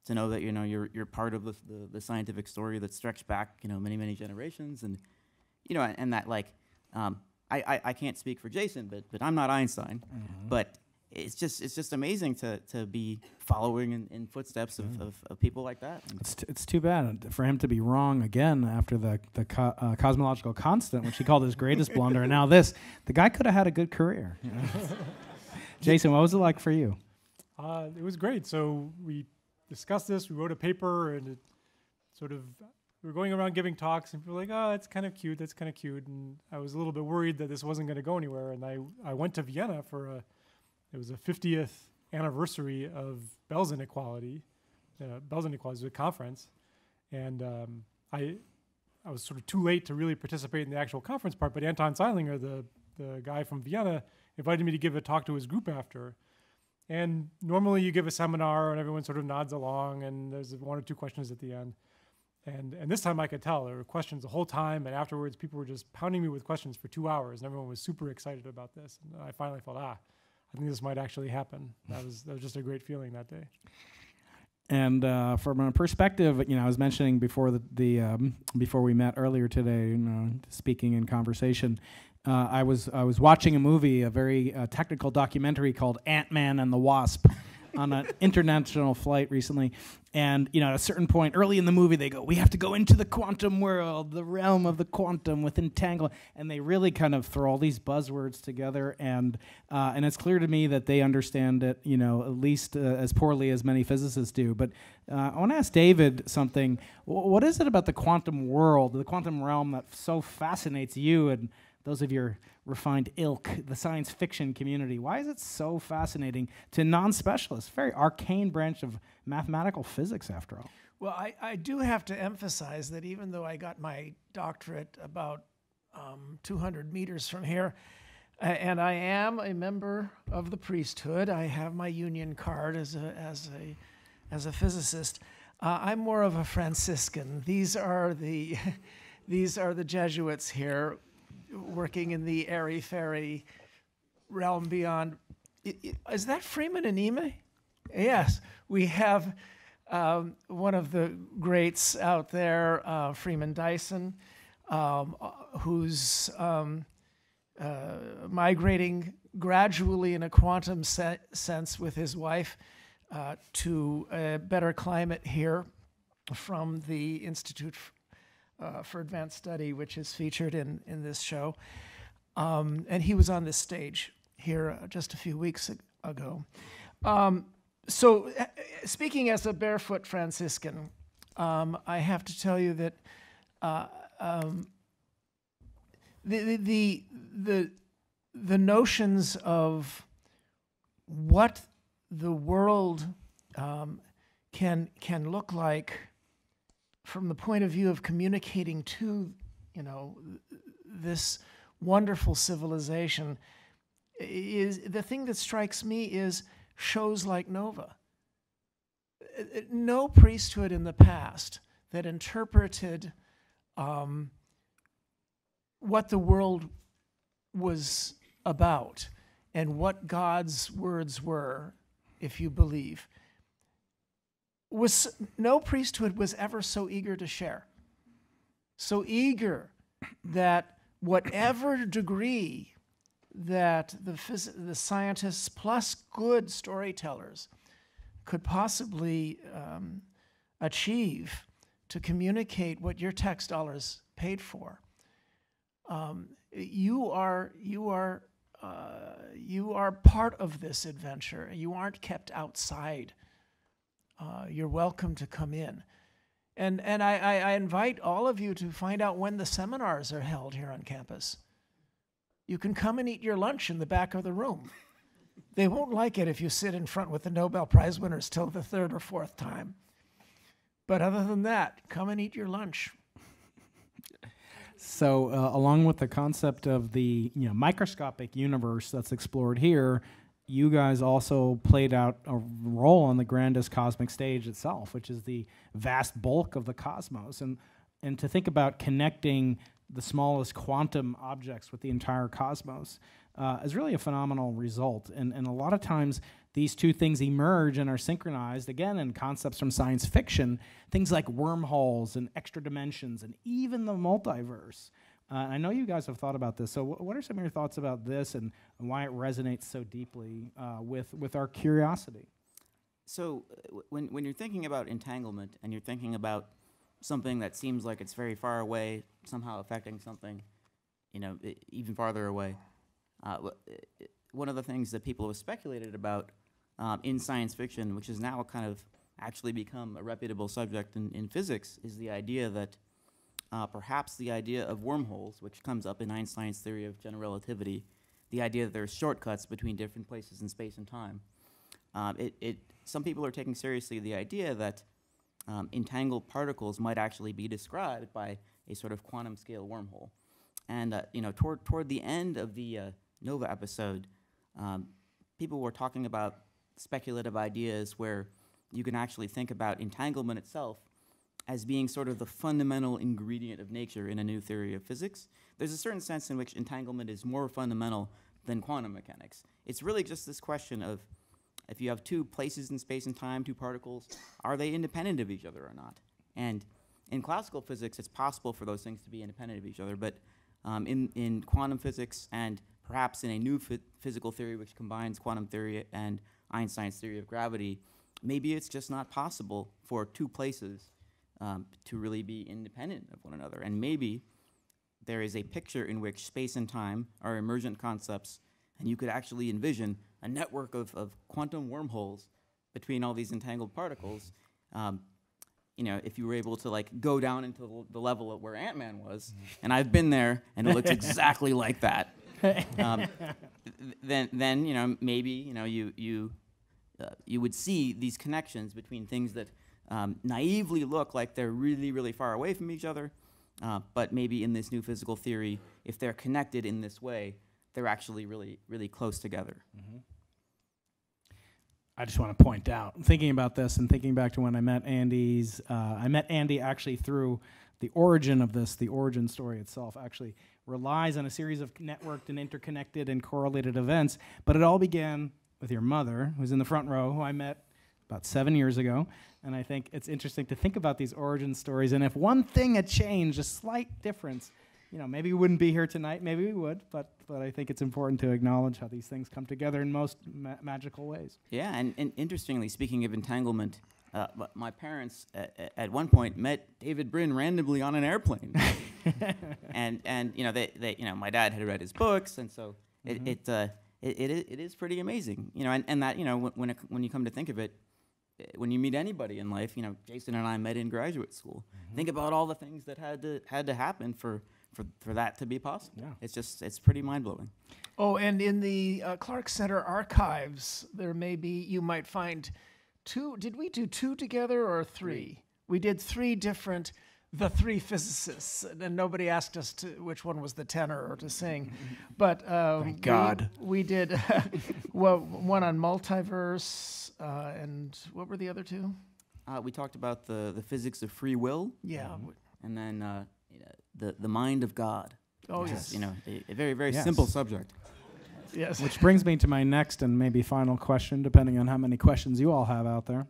to know that, you know, you're, you're part of the, the, the scientific story that's stretched back, you know, many, many generations. And, you know, and, and that, like, um, I, I, I can't speak for Jason, but, but I'm not Einstein. Mm-hmm. But... It's just it's just amazing to to be following in, in footsteps of, yeah. of, of people like that. It's t it's too bad for him to be wrong again after the the co uh, cosmological constant, which he called his greatest blunder, and now this. The guy could have had a good career. You know? Jason, what was it like for you? Uh, it was great. So we discussed this. We wrote a paper, and it sort of we were going around giving talks, and people were like, "Oh, that's kind of cute. That's kind of cute." And I was a little bit worried that this wasn't going to go anywhere, and I I went to Vienna for a. It was the fiftieth anniversary of Bell's inequality. Uh, Bell's inequality was a conference, and um, I, I was sort of too late to really participate in the actual conference part. But Anton Zeilinger, the the guy from Vienna, invited me to give a talk to his group after. And normally you give a seminar and everyone sort of nods along, and there's one or two questions at the end. And and this time I could tell there were questions the whole time, and afterwards people were just pounding me with questions for two hours, and everyone was super excited about this. And I finally thought, ah. I think this might actually happen. That was, that was just a great feeling that day. And uh, from a perspective, you know, I was mentioning before the, the um, before we met earlier today, you know, speaking in conversation, uh, I was I was watching a movie, a very uh, technical documentary called Ant-Man and the Wasp, on an international flight recently. And you know, at a certain point, early in the movie, they go, "We have to go into the quantum world, the realm of the quantum with entanglement." And they really kind of throw all these buzzwords together. And uh, and it's clear to me that they understand it, you know, at least uh, as poorly as many physicists do. But uh, I want to ask David something. W what is it about the quantum world, the quantum realm, that so fascinates you and those of your refined ilk, the science fiction community? Why is it so fascinating to non-specialists, very arcane branch of mathematical physics? physics after all. Well, I, I do have to emphasize that even though I got my doctorate about um, two hundred meters from here, uh, and I am a member of the priesthood, I have my union card as a, as a, as a physicist, uh, I'm more of a Franciscan. These are the, these are the Jesuits here working in the airy-fairy realm beyond. Is that Freeman and Ime? Yes, we have um, one of the greats out there, uh, Freeman Dyson, um, who's um, uh, migrating gradually in a quantum se sense with his wife uh, to a better climate here from the Institute uh, for Advanced Study, which is featured in, in this show. Um, and he was on this stage here uh, just a few weeks ago. Um, so uh, speaking as a barefoot Franciscan, um, I have to tell you that uh, um, the, the, the, the notions of what the world um, can, can look like from the point of view of communicating to, you know, this wonderful civilization is, the thing that strikes me is shows like NOVA. No priesthood in the past that interpreted um, what the world was about and what God's words were, if you believe, was, no priesthood was ever so eager to share, so eager that whatever degree that the, phys the scientists plus good storytellers could possibly um, achieve to communicate what your tax dollars paid for, um, you are you are uh, you are part of this adventure. You aren't kept outside. Uh, you're welcome to come in. And, and I, I, I invite all of you to find out when the seminars are held here on campus. You can come and eat your lunch in the back of the room. They won't like it if you sit in front with the Nobel Prize winners till the third or fourth time. But other than that, come and eat your lunch. So uh, along with the concept of the you know, microscopic universe that's explored here, you guys also played out a role on the grandest cosmic stage itself, which is the vast bulk of the cosmos. And, and to think about connecting the smallest quantum objects with the entire cosmos uh, is really a phenomenal result. And, and a lot of times these two things emerge and are synchronized, again, in concepts from science fiction, things like wormholes and extra dimensions and even the multiverse. Uh, I know you guys have thought about this, so wh what are some of your thoughts about this and, and why it resonates so deeply uh, with, with our curiosity? So uh, when, when you're thinking about entanglement and you're thinking about something that seems like it's very far away, somehow affecting something you know, I even farther away, uh, one of the things that people have speculated about um, in science fiction, which is now kind of actually become a reputable subject in, in physics, is the idea that Uh, perhaps the idea of wormholes, which comes up in Einstein's theory of general relativity, the idea that there's shortcuts between different places in space and time. Um, it, it, some people are taking seriously the idea that um, entangled particles might actually be described by a sort of quantum scale wormhole. And uh, you know, toward, toward the end of the uh, NOVA episode, um, people were talking about speculative ideas where you can actually think about entanglement itself as being sort of the fundamental ingredient of nature in a new theory of physics. There's a certain sense in which entanglement is more fundamental than quantum mechanics. It's really just this question of, if you have two places in space and time, two particles, are they independent of each other or not? And in classical physics, it's possible for those things to be independent of each other, but um, in, in quantum physics and perhaps in a new physical theory which combines quantum theory and Einstein's theory of gravity, maybe it's just not possible for two places Um, to really be independent of one another. And maybe there is a picture in which space and time are emergent concepts, and you could actually envision a network of, of quantum wormholes between all these entangled particles. Um, you know, if you were able to like go down into the level of where Ant-Man was, mm-hmm. and I've been there, and it looks exactly like that, um, then, then you know, maybe you, know, you, you, uh, you would see these connections between things that um, naively look like they're really, really far away from each other, uh, but maybe in this new physical theory, if they're connected in this way, they're actually really, really close together. Mm-hmm. I just want to point out, thinking about this and thinking back to when I met Andy's, uh, I met Andy actually through the origin of this, the origin story itself actually relies on a series of networked and interconnected and correlated events, but it all began with your mother, who's in the front row, who I met about seven years ago, and I think it's interesting to think about these origin stories, and if one thing had changed, a slight difference, you know, maybe we wouldn't be here tonight, maybe we would, but, but I think it's important to acknowledge how these things come together in most ma magical ways. Yeah, and, and interestingly, speaking of entanglement, uh, my parents at, at one point met David Brin randomly on an airplane. and, and you know, they, they, you know, my dad had read his books, and so mm-hmm. it, it, uh, it, it, it is pretty amazing. You know, and, and that, you know, when, it, when you come to think of it, when you meet anybody in life, you know, Jason and I met in graduate school. Mm-hmm. Think about all the things that had to, had to happen for... For, for that to be possible. Yeah. It's just, it's pretty mind-blowing. Oh, and in the uh, Clark Center archives, there may be, you might find two, did we do two together or three? We did three different, the three physicists, and, and nobody asked us to, which one was the tenor or to sing. But um, thank God. We, we did well, one on multiverse, uh, and what were the other two? Uh, we talked about the, the physics of free will. Yeah. Um, and then... Uh, The, the mind of God. Oh, yes. Is, you know, a, a very, very yes. simple subject. Yes. Which brings me to my next and maybe final question, depending on how many questions you all have out there.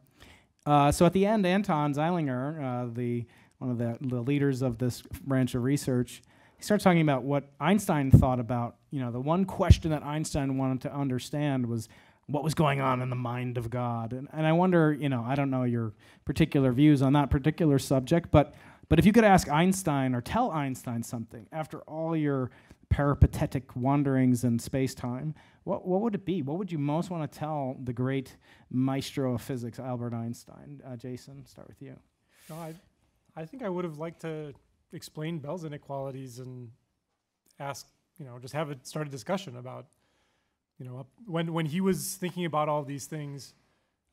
Uh, so at the end, Anton Zeilinger, uh, the, one of the, the leaders of this branch of research, he starts talking about what Einstein thought about. You know, the one question that Einstein wanted to understand was what was going on in the mind of God. And, and I wonder, you know, I don't know your particular views on that particular subject, but... But if you could ask Einstein or tell Einstein something after all your peripatetic wanderings in space-time, what, what would it be? What would you most want to tell the great maestro of physics, Albert Einstein? Uh, Jason, start with you. No, I, I think I would have liked to explain Bell's inequalities and ask, you know, just have a, start a discussion about, you know, when, when he was thinking about all these things,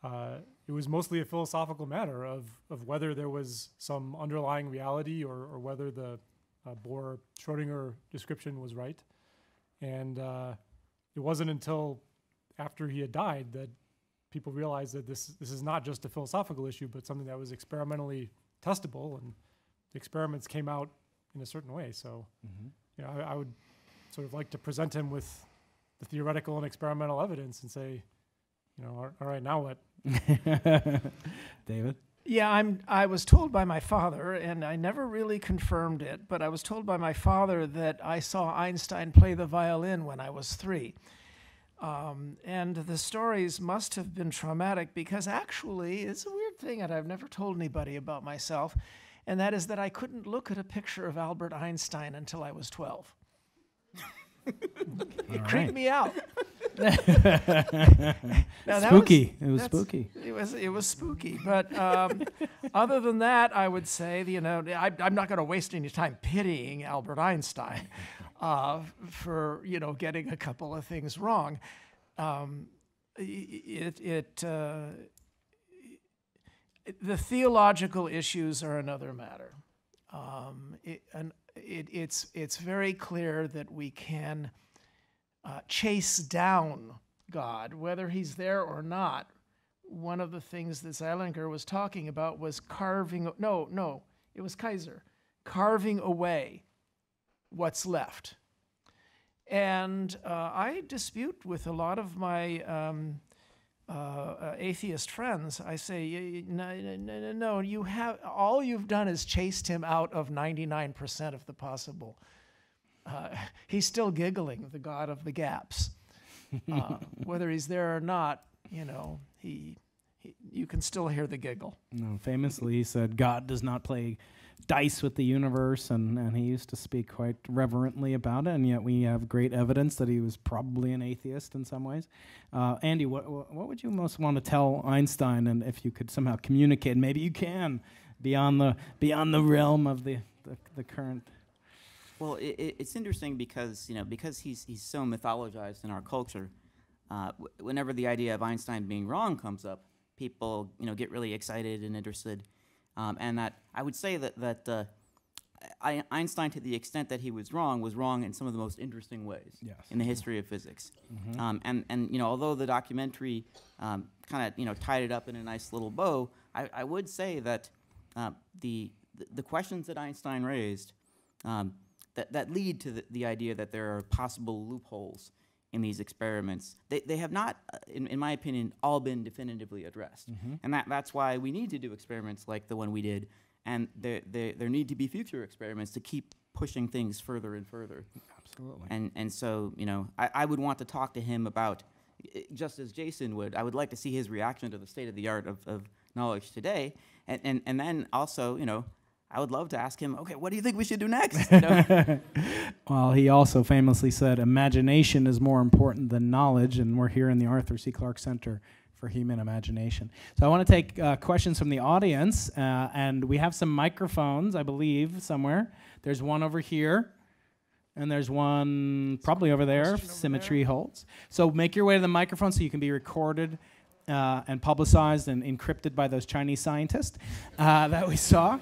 uh, it was mostly a philosophical matter of, of whether there was some underlying reality or, or whether the uh, Bohr Schrodinger description was right. And uh, it wasn't until after he had died that people realized that this, this is not just a philosophical issue, but something that was experimentally testable, and the experiments came out in a certain way. So mm-hmm. you know, I, I would sort of like to present him with the theoretical and experimental evidence and say, you know, all, all right, now what? David? Yeah, I'm, I was told by my father, and I never really confirmed it, but I was told by my father that I saw Einstein play the violin when I was three. Um, and the stories must have been traumatic because actually, it's a weird thing that I've never told anybody about myself, and that is that I couldn't look at a picture of Albert Einstein until I was twelve. It right. creeped me out. Spooky. Was, it was spooky. It was it was spooky. But um, other than that, I would say, you know, I, I'm not going to waste any time pitying Albert Einstein uh, for, you know, getting a couple of things wrong. Um, it it uh, the theological issues are another matter. Um, it, an, It, it's, it's very clear that we can uh, chase down God, whether he's there or not. One of the things that Zeilinger was talking about was carving, no, no, it was Kaiser, carving away what's left. And uh, I dispute with a lot of my um, uh, uh, atheist friends. I say, no, no, no, no, you have, all you've done is chased him out of ninety-nine percent of the possible. Uh, he's still giggling, the God of the gaps. Uh, whether he's there or not, you know, he, he, you can still hear the giggle. No, famously, he said, God does not play dice with the universe, and, and he used to speak quite reverently about it, and yet we have great evidence that he was probably an atheist in some ways. Uh, Andy, what, what would you most want to tell Einstein, and if you could somehow communicate, maybe you can, beyond the, beyond the realm of the, the, the current? Well, it, it's interesting because, you know, because he's, he's so mythologized in our culture, uh, whenever the idea of Einstein being wrong comes up, people, you know, get really excited and interested. Um, and that I would say that, that uh, I, Einstein, to the extent that he was wrong, was wrong in some of the most interesting ways yes. in the history of physics. Mm-hmm. um, and, and, you know, although the documentary um, kind of, you know, tied it up in a nice little bow, I, I would say that uh, the, the, the questions that Einstein raised um, that, that lead to the, the idea that there are possible loopholes in these experiments, they, they have not, uh, in, in my opinion, all been definitively addressed. Mm-hmm. And that, that's why we need to do experiments like the one we did. And there, there, there need to be future experiments to keep pushing things further and further. Absolutely. And, and so, you know, I, I would want to talk to him about, just as Jason would, I would like to see his reaction to the state of the art of, of knowledge today. And, and, and then also, you know, I would love to ask him, okay, what do you think we should do next? You know? Well, he also famously said, imagination is more important than knowledge, and we're here in the Arthur C. Clarke Center for Human Imagination. So I want to take uh, questions from the audience, uh, and we have some microphones, I believe, somewhere. There's one over here, and there's one probably over there, if symmetry holds. So make your way to the microphone so you can be recorded uh, and publicized and encrypted by those Chinese scientists uh, that we saw.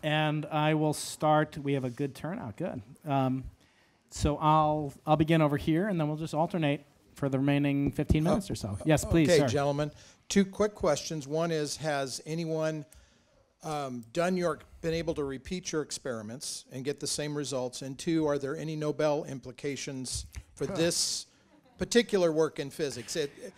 And I will start. We have a good turnout. Good. Um, so I'll I'll begin over here, and then we'll just alternate for the remaining fifteen minutes oh. or so. Yes, please, okay, sir. Gentlemen. Two quick questions. One is: has anyone um, done your been able to repeat your experiments and get the same results? And two, are there any Nobel implications for huh. this particular work in physics? It, it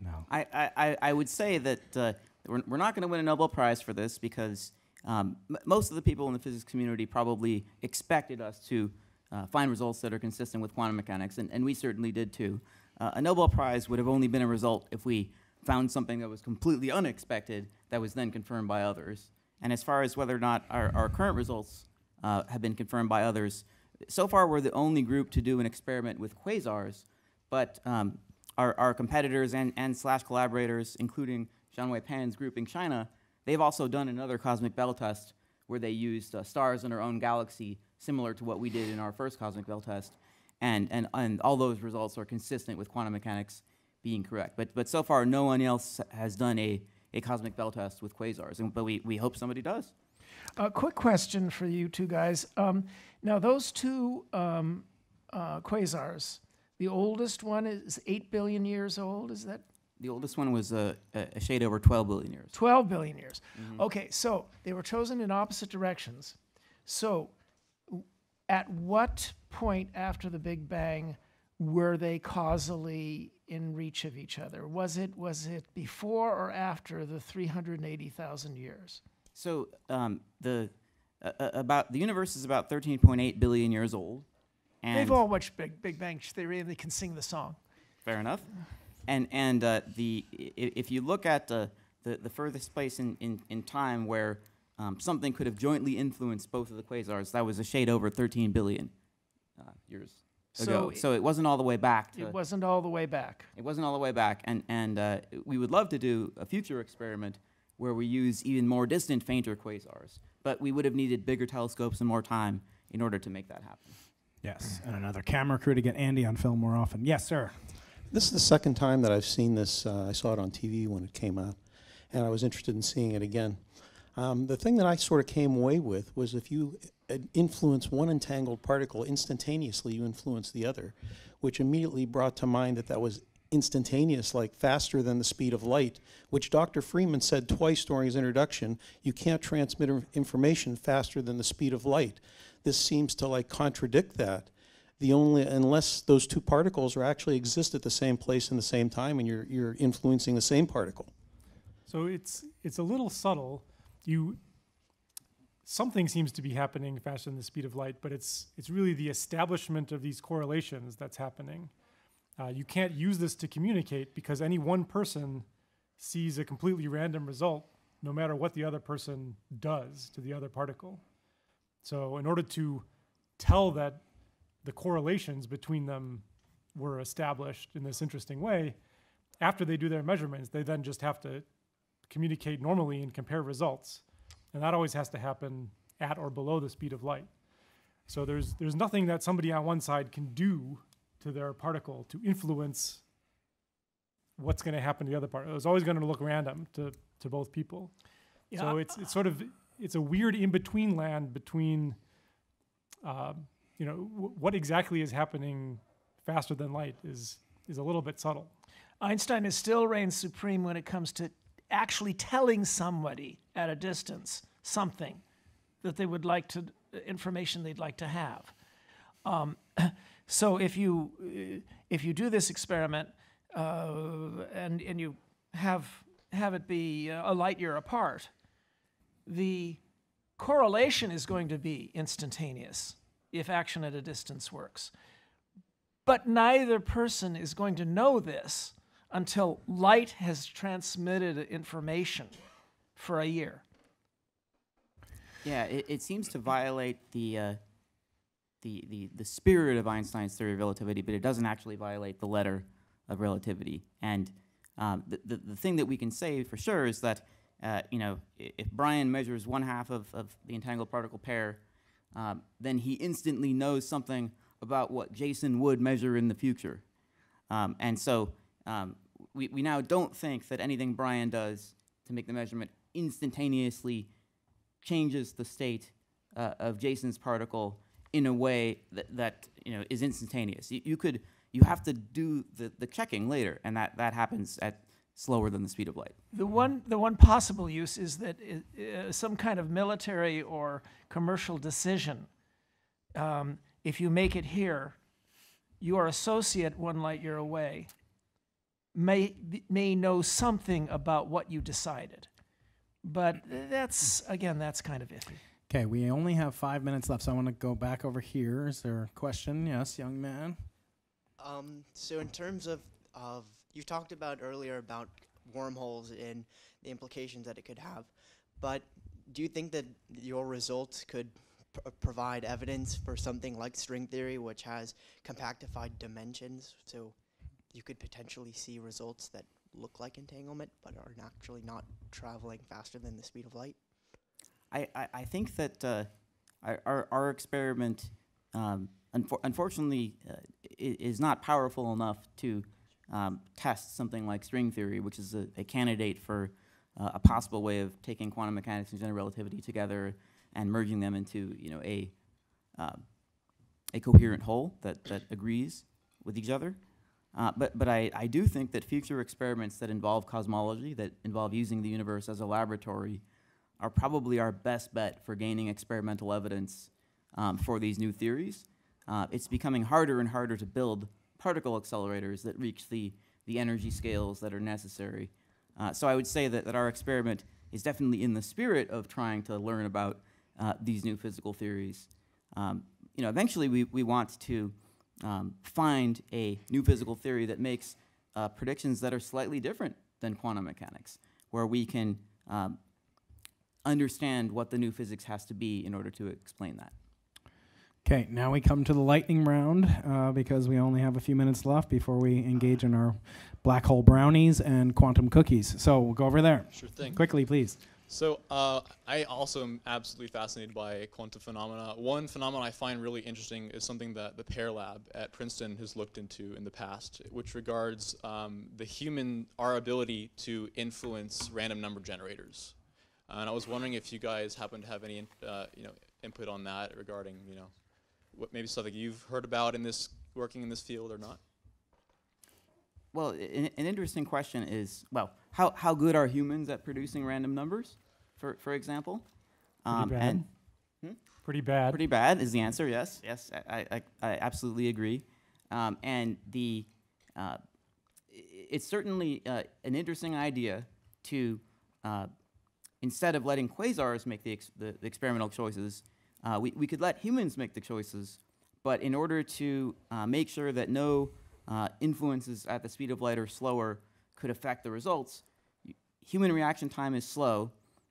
no. I, I I would say that uh, we're we're not going to win a Nobel Prize for this because. Um, m most of the people in the physics community probably expected us to uh, find results that are consistent with quantum mechanics, and, and we certainly did too. Uh, a Nobel Prize would have only been a result if we found something that was completely unexpected that was then confirmed by others. And as far as whether or not our, our current results uh, have been confirmed by others, so far we're the only group to do an experiment with quasars, but um, our, our competitors and, and slash collaborators, including Zhang Weipan's group in China, they've also done another cosmic bell test where they used uh, stars in our own galaxy, similar to what we did in our first cosmic bell test, and, and, and all those results are consistent with quantum mechanics being correct. But, but so far, no one else has done a, a cosmic bell test with quasars, and, but we, we hope somebody does. A quick question for you two guys. Um, now, those two um, uh, quasars, the oldest one is eight billion years old, is that? The oldest one was uh, a shade over twelve billion years. twelve billion years. Mm-hmm. Okay, so they were chosen in opposite directions. So at what point after the Big Bang were they causally in reach of each other? Was it, was it before or after the three hundred eighty thousand years? So um, the, uh, about, the universe is about thirteen point eight billion years old. And they've all watched Big, Big Bang Theory and they can sing the song. Fair enough. And, and uh, the, if you look at the, the, the furthest place in, in, in time where um, something could have jointly influenced both of the quasars, that was a shade over thirteen billion uh, years so ago. It so it wasn't all the way back. To it wasn't all the way back. It wasn't all the way back. And, and uh, we would love to do a future experiment where we use even more distant, fainter quasars. But we would have needed bigger telescopes and more time in order to make that happen. Yes, and another camera crew to get Andy on film more often. Yes, sir. This is the second time that I've seen this. Uh, I saw it on T V when it came out, and I was interested in seeing it again. Um, the thing that I sort of came away with was if you uh, influence one entangled particle instantaneously, you influence the other, which immediately brought to mind that that was instantaneous, like faster than the speed of light, which Doctor Friedman said twice during his introduction, you can't transmit information faster than the speed of light. This seems to like contradict that. The only, unless those two particles are actually exist at the same place in the same time and you're, you're influencing the same particle. So it's, it's a little subtle. You, something seems to be happening faster than the speed of light, but it's, it's really the establishment of these correlations that's happening. Uh, you can't use this to communicate because any one person sees a completely random result no matter what the other person does to the other particle. So in order to tell that the correlations between them were established in this interesting way, after they do their measurements, they then just have to communicate normally and compare results. And that always has to happen at or below the speed of light. So there's, there's nothing that somebody on one side can do to their particle to influence what's going to happen to the other part. It was always going to look random to, to both people. Yeah. So it's it's sort of, it's a weird in-between land between, uh, you know, w what exactly is happening faster than light is is a little bit subtle. Einstein is still reigns supreme when it comes to actually telling somebody at a distance something that they would like to, information they'd like to have. Um, so if you, if you do this experiment uh, and, and you have, have it be a light year apart, the correlation is going to be instantaneous if action at a distance works. But neither person is going to know this until light has transmitted information for a year. Yeah, it, it seems to violate the, uh, the, the, the spirit of Einstein's theory of relativity, but it doesn't actually violate the letter of relativity. And um, the, the, the thing that we can say for sure is that, uh, you know, if Brian measures one half of, of the entangled particle pair, um, then he instantly knows something about what Jason would measure in the future. Um, and so um, we, we now don't think that anything Brian does to make the measurement instantaneously changes the state uh, of Jason's particle in a way that, that you know, is instantaneous. You, you could, you have to do the, the checking later, and that, that happens at slower than the speed of light. The one, the one possible use is that it, uh, some kind of military or commercial decision, um, if you make it here, your associate one light year away may, may know something about what you decided. But that's, again, that's kind of iffy. Okay, we only have five minutes left, so I want to go back over here. Is there a question? Yes, young man. Um, so in terms of, of, you talked about earlier about wormholes and the implications that it could have, but do you think that your results could pr provide evidence for something like string theory, which has compactified dimensions, so you could potentially see results that look like entanglement, but are actually not traveling faster than the speed of light? I, I, I think that uh, our, our experiment, um, unfor unfortunately, uh, is not powerful enough to um, test something like string theory, which is a, a candidate for uh, a possible way of taking quantum mechanics and general relativity together and merging them into, you know, a, uh, a coherent whole that, that agrees with each other. Uh, but but I, I do think that future experiments that involve cosmology, that involve using the universe as a laboratory, are probably our best bet for gaining experimental evidence um, for these new theories. Uh, it's becoming harder and harder to build particle accelerators that reach the, the energy scales that are necessary. Uh, so I would say that, that our experiment is definitely in the spirit of trying to learn about uh, these new physical theories. Um, you know, eventually we, we want to Um, find a new physical theory that makes uh, predictions that are slightly different than quantum mechanics, where we can um, understand what the new physics has to be in order to explain that. Okay, now we come to the lightning round uh, because we only have a few minutes left before we engage in our black hole brownies and quantum cookies. So we'll go over there. Sure thing. Quickly, please. So uh, I also am absolutely fascinated by quantum phenomena. One phenomenon I find really interesting is something that the Pear Lab at Princeton has looked into in the past, which regards um, the human, our ability to influence random number generators. Uh, and I was wondering if you guys happen to have any, in, uh, you know, input on that regarding, you know, what maybe something you've heard about in this, working in this field or not. Well, an, an interesting question is, well, how how good are humans at producing random numbers? For, for example, um, pretty bad. And, hmm? pretty bad. Pretty bad is the answer. Yes, yes, I I, I absolutely agree. Um, and the uh, it's certainly uh, an interesting idea to uh, instead of letting quasars make the ex the, the experimental choices, uh, we we could let humans make the choices. But in order to uh, make sure that no uh, influences at the speed of light or slower could affect the results, human reaction time is slow.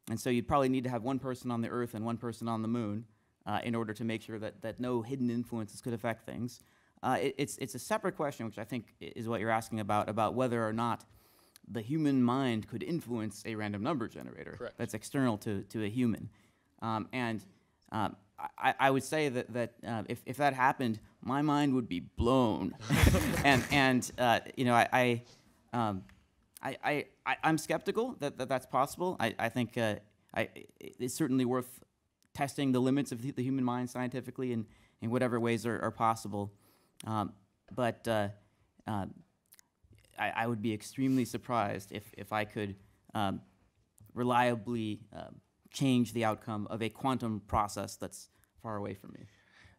And so you'd probably need to have one person on the Earth and one person on the Moon uh, in order to make sure that, that no hidden influences could affect things. Uh, it, it's, it's a separate question, which I think is what you're asking about, about whether or not the human mind could influence a random number generator. Correct. That's external to, to a human. Um, and um, I, I would say that, that uh, if, if that happened, my mind would be blown. and and uh, you know, I, I um, I, I, I'm skeptical that, that that's possible. I, I think uh, I, it's certainly worth testing the limits of the, the human mind scientifically in, in whatever ways are, are possible. Um, but uh, uh, I, I would be extremely surprised if, if I could um, reliably uh, change the outcome of a quantum process that's far away from me.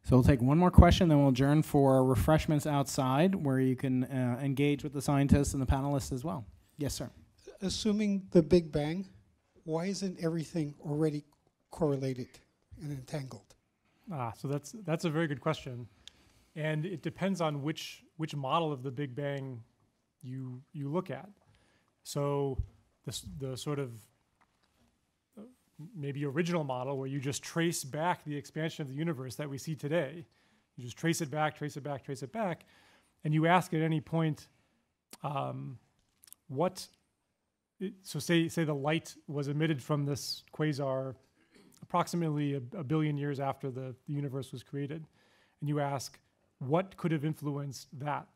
So we'll take one more question, then we'll adjourn for refreshments outside where you can uh, engage with the scientists and the panelists as well. Yes, sir. Assuming the Big Bang, why isn't everything already correlated and entangled? Ah, so that's, that's a very good question. And it depends on which, which model of the Big Bang you, you look at. So this, the sort of maybe original model where you just trace back the expansion of the universe that we see today. You just trace it back, trace it back, trace it back, and you ask at any point um, what, it, so say, say the light was emitted from this quasar approximately a, a billion years after the, the universe was created, and you ask what could have influenced that?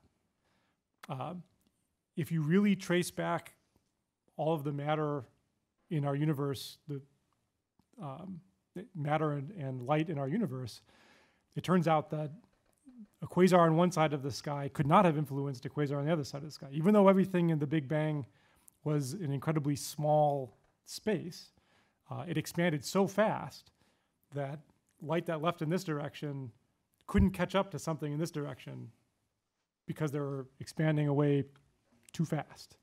Uh, if you really trace back all of the matter in our universe, the Um, matter and, and light in our universe, it turns out that a quasar on one side of the sky could not have influenced a quasar on the other side of the sky. Even though everything in the Big Bang was an incredibly small space, uh, it expanded so fast that light that left in this direction couldn't catch up to something in this direction because they were expanding away too fast.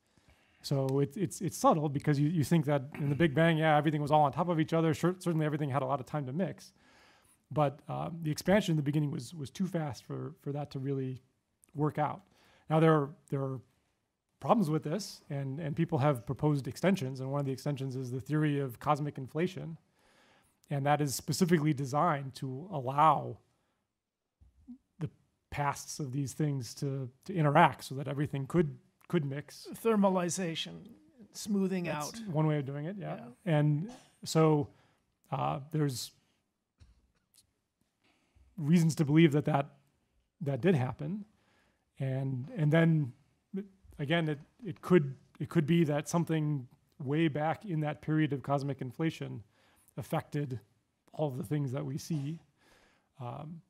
So it, it's, it's subtle because you, you think that in the Big Bang, yeah, everything was all on top of each other. Sure, certainly everything had a lot of time to mix. But um, the expansion in the beginning was, was too fast for, for that to really work out. Now there are, there are problems with this, and, and people have proposed extensions. And one of the extensions is the theory of cosmic inflation. And that is specifically designed to allow the pasts of these things to, to interact so that everything could could mix. Thermalization, smoothing out. One way of doing it, yeah. yeah. And so uh, there's reasons to believe that that, that did happen. And, and then, again, it, it, could, it could be that something way back in that period of cosmic inflation affected all of the things that we see. Um,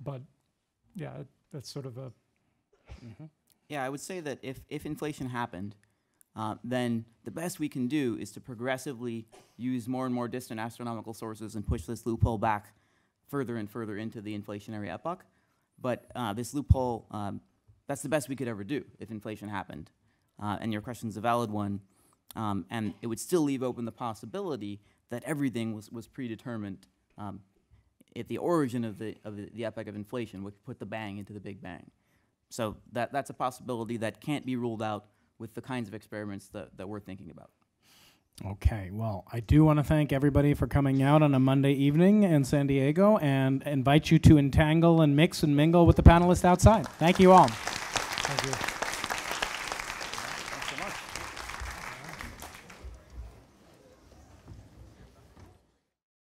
but, yeah, that's sort of a... Mm-hmm. Yeah, I would say that if, if inflation happened, uh, then the best we can do is to progressively use more and more distant astronomical sources and push this loophole back further and further into the inflationary epoch. But uh, this loophole, um, that's the best we could ever do if inflation happened. Uh, and your question's a valid one. Um, and it would still leave open the possibility that everything was, was predetermined um, at the origin of the, of the, the epoch of inflation, which put the bang into the Big Bang. So that, that's a possibility that can't be ruled out with the kinds of experiments that, that we're thinking about. Okay, well, I do want to thank everybody for coming out on a Monday evening in San Diego and invite you to entangle and mix and mingle with the panelists outside. Thank you all. Thank you. Thanks so much.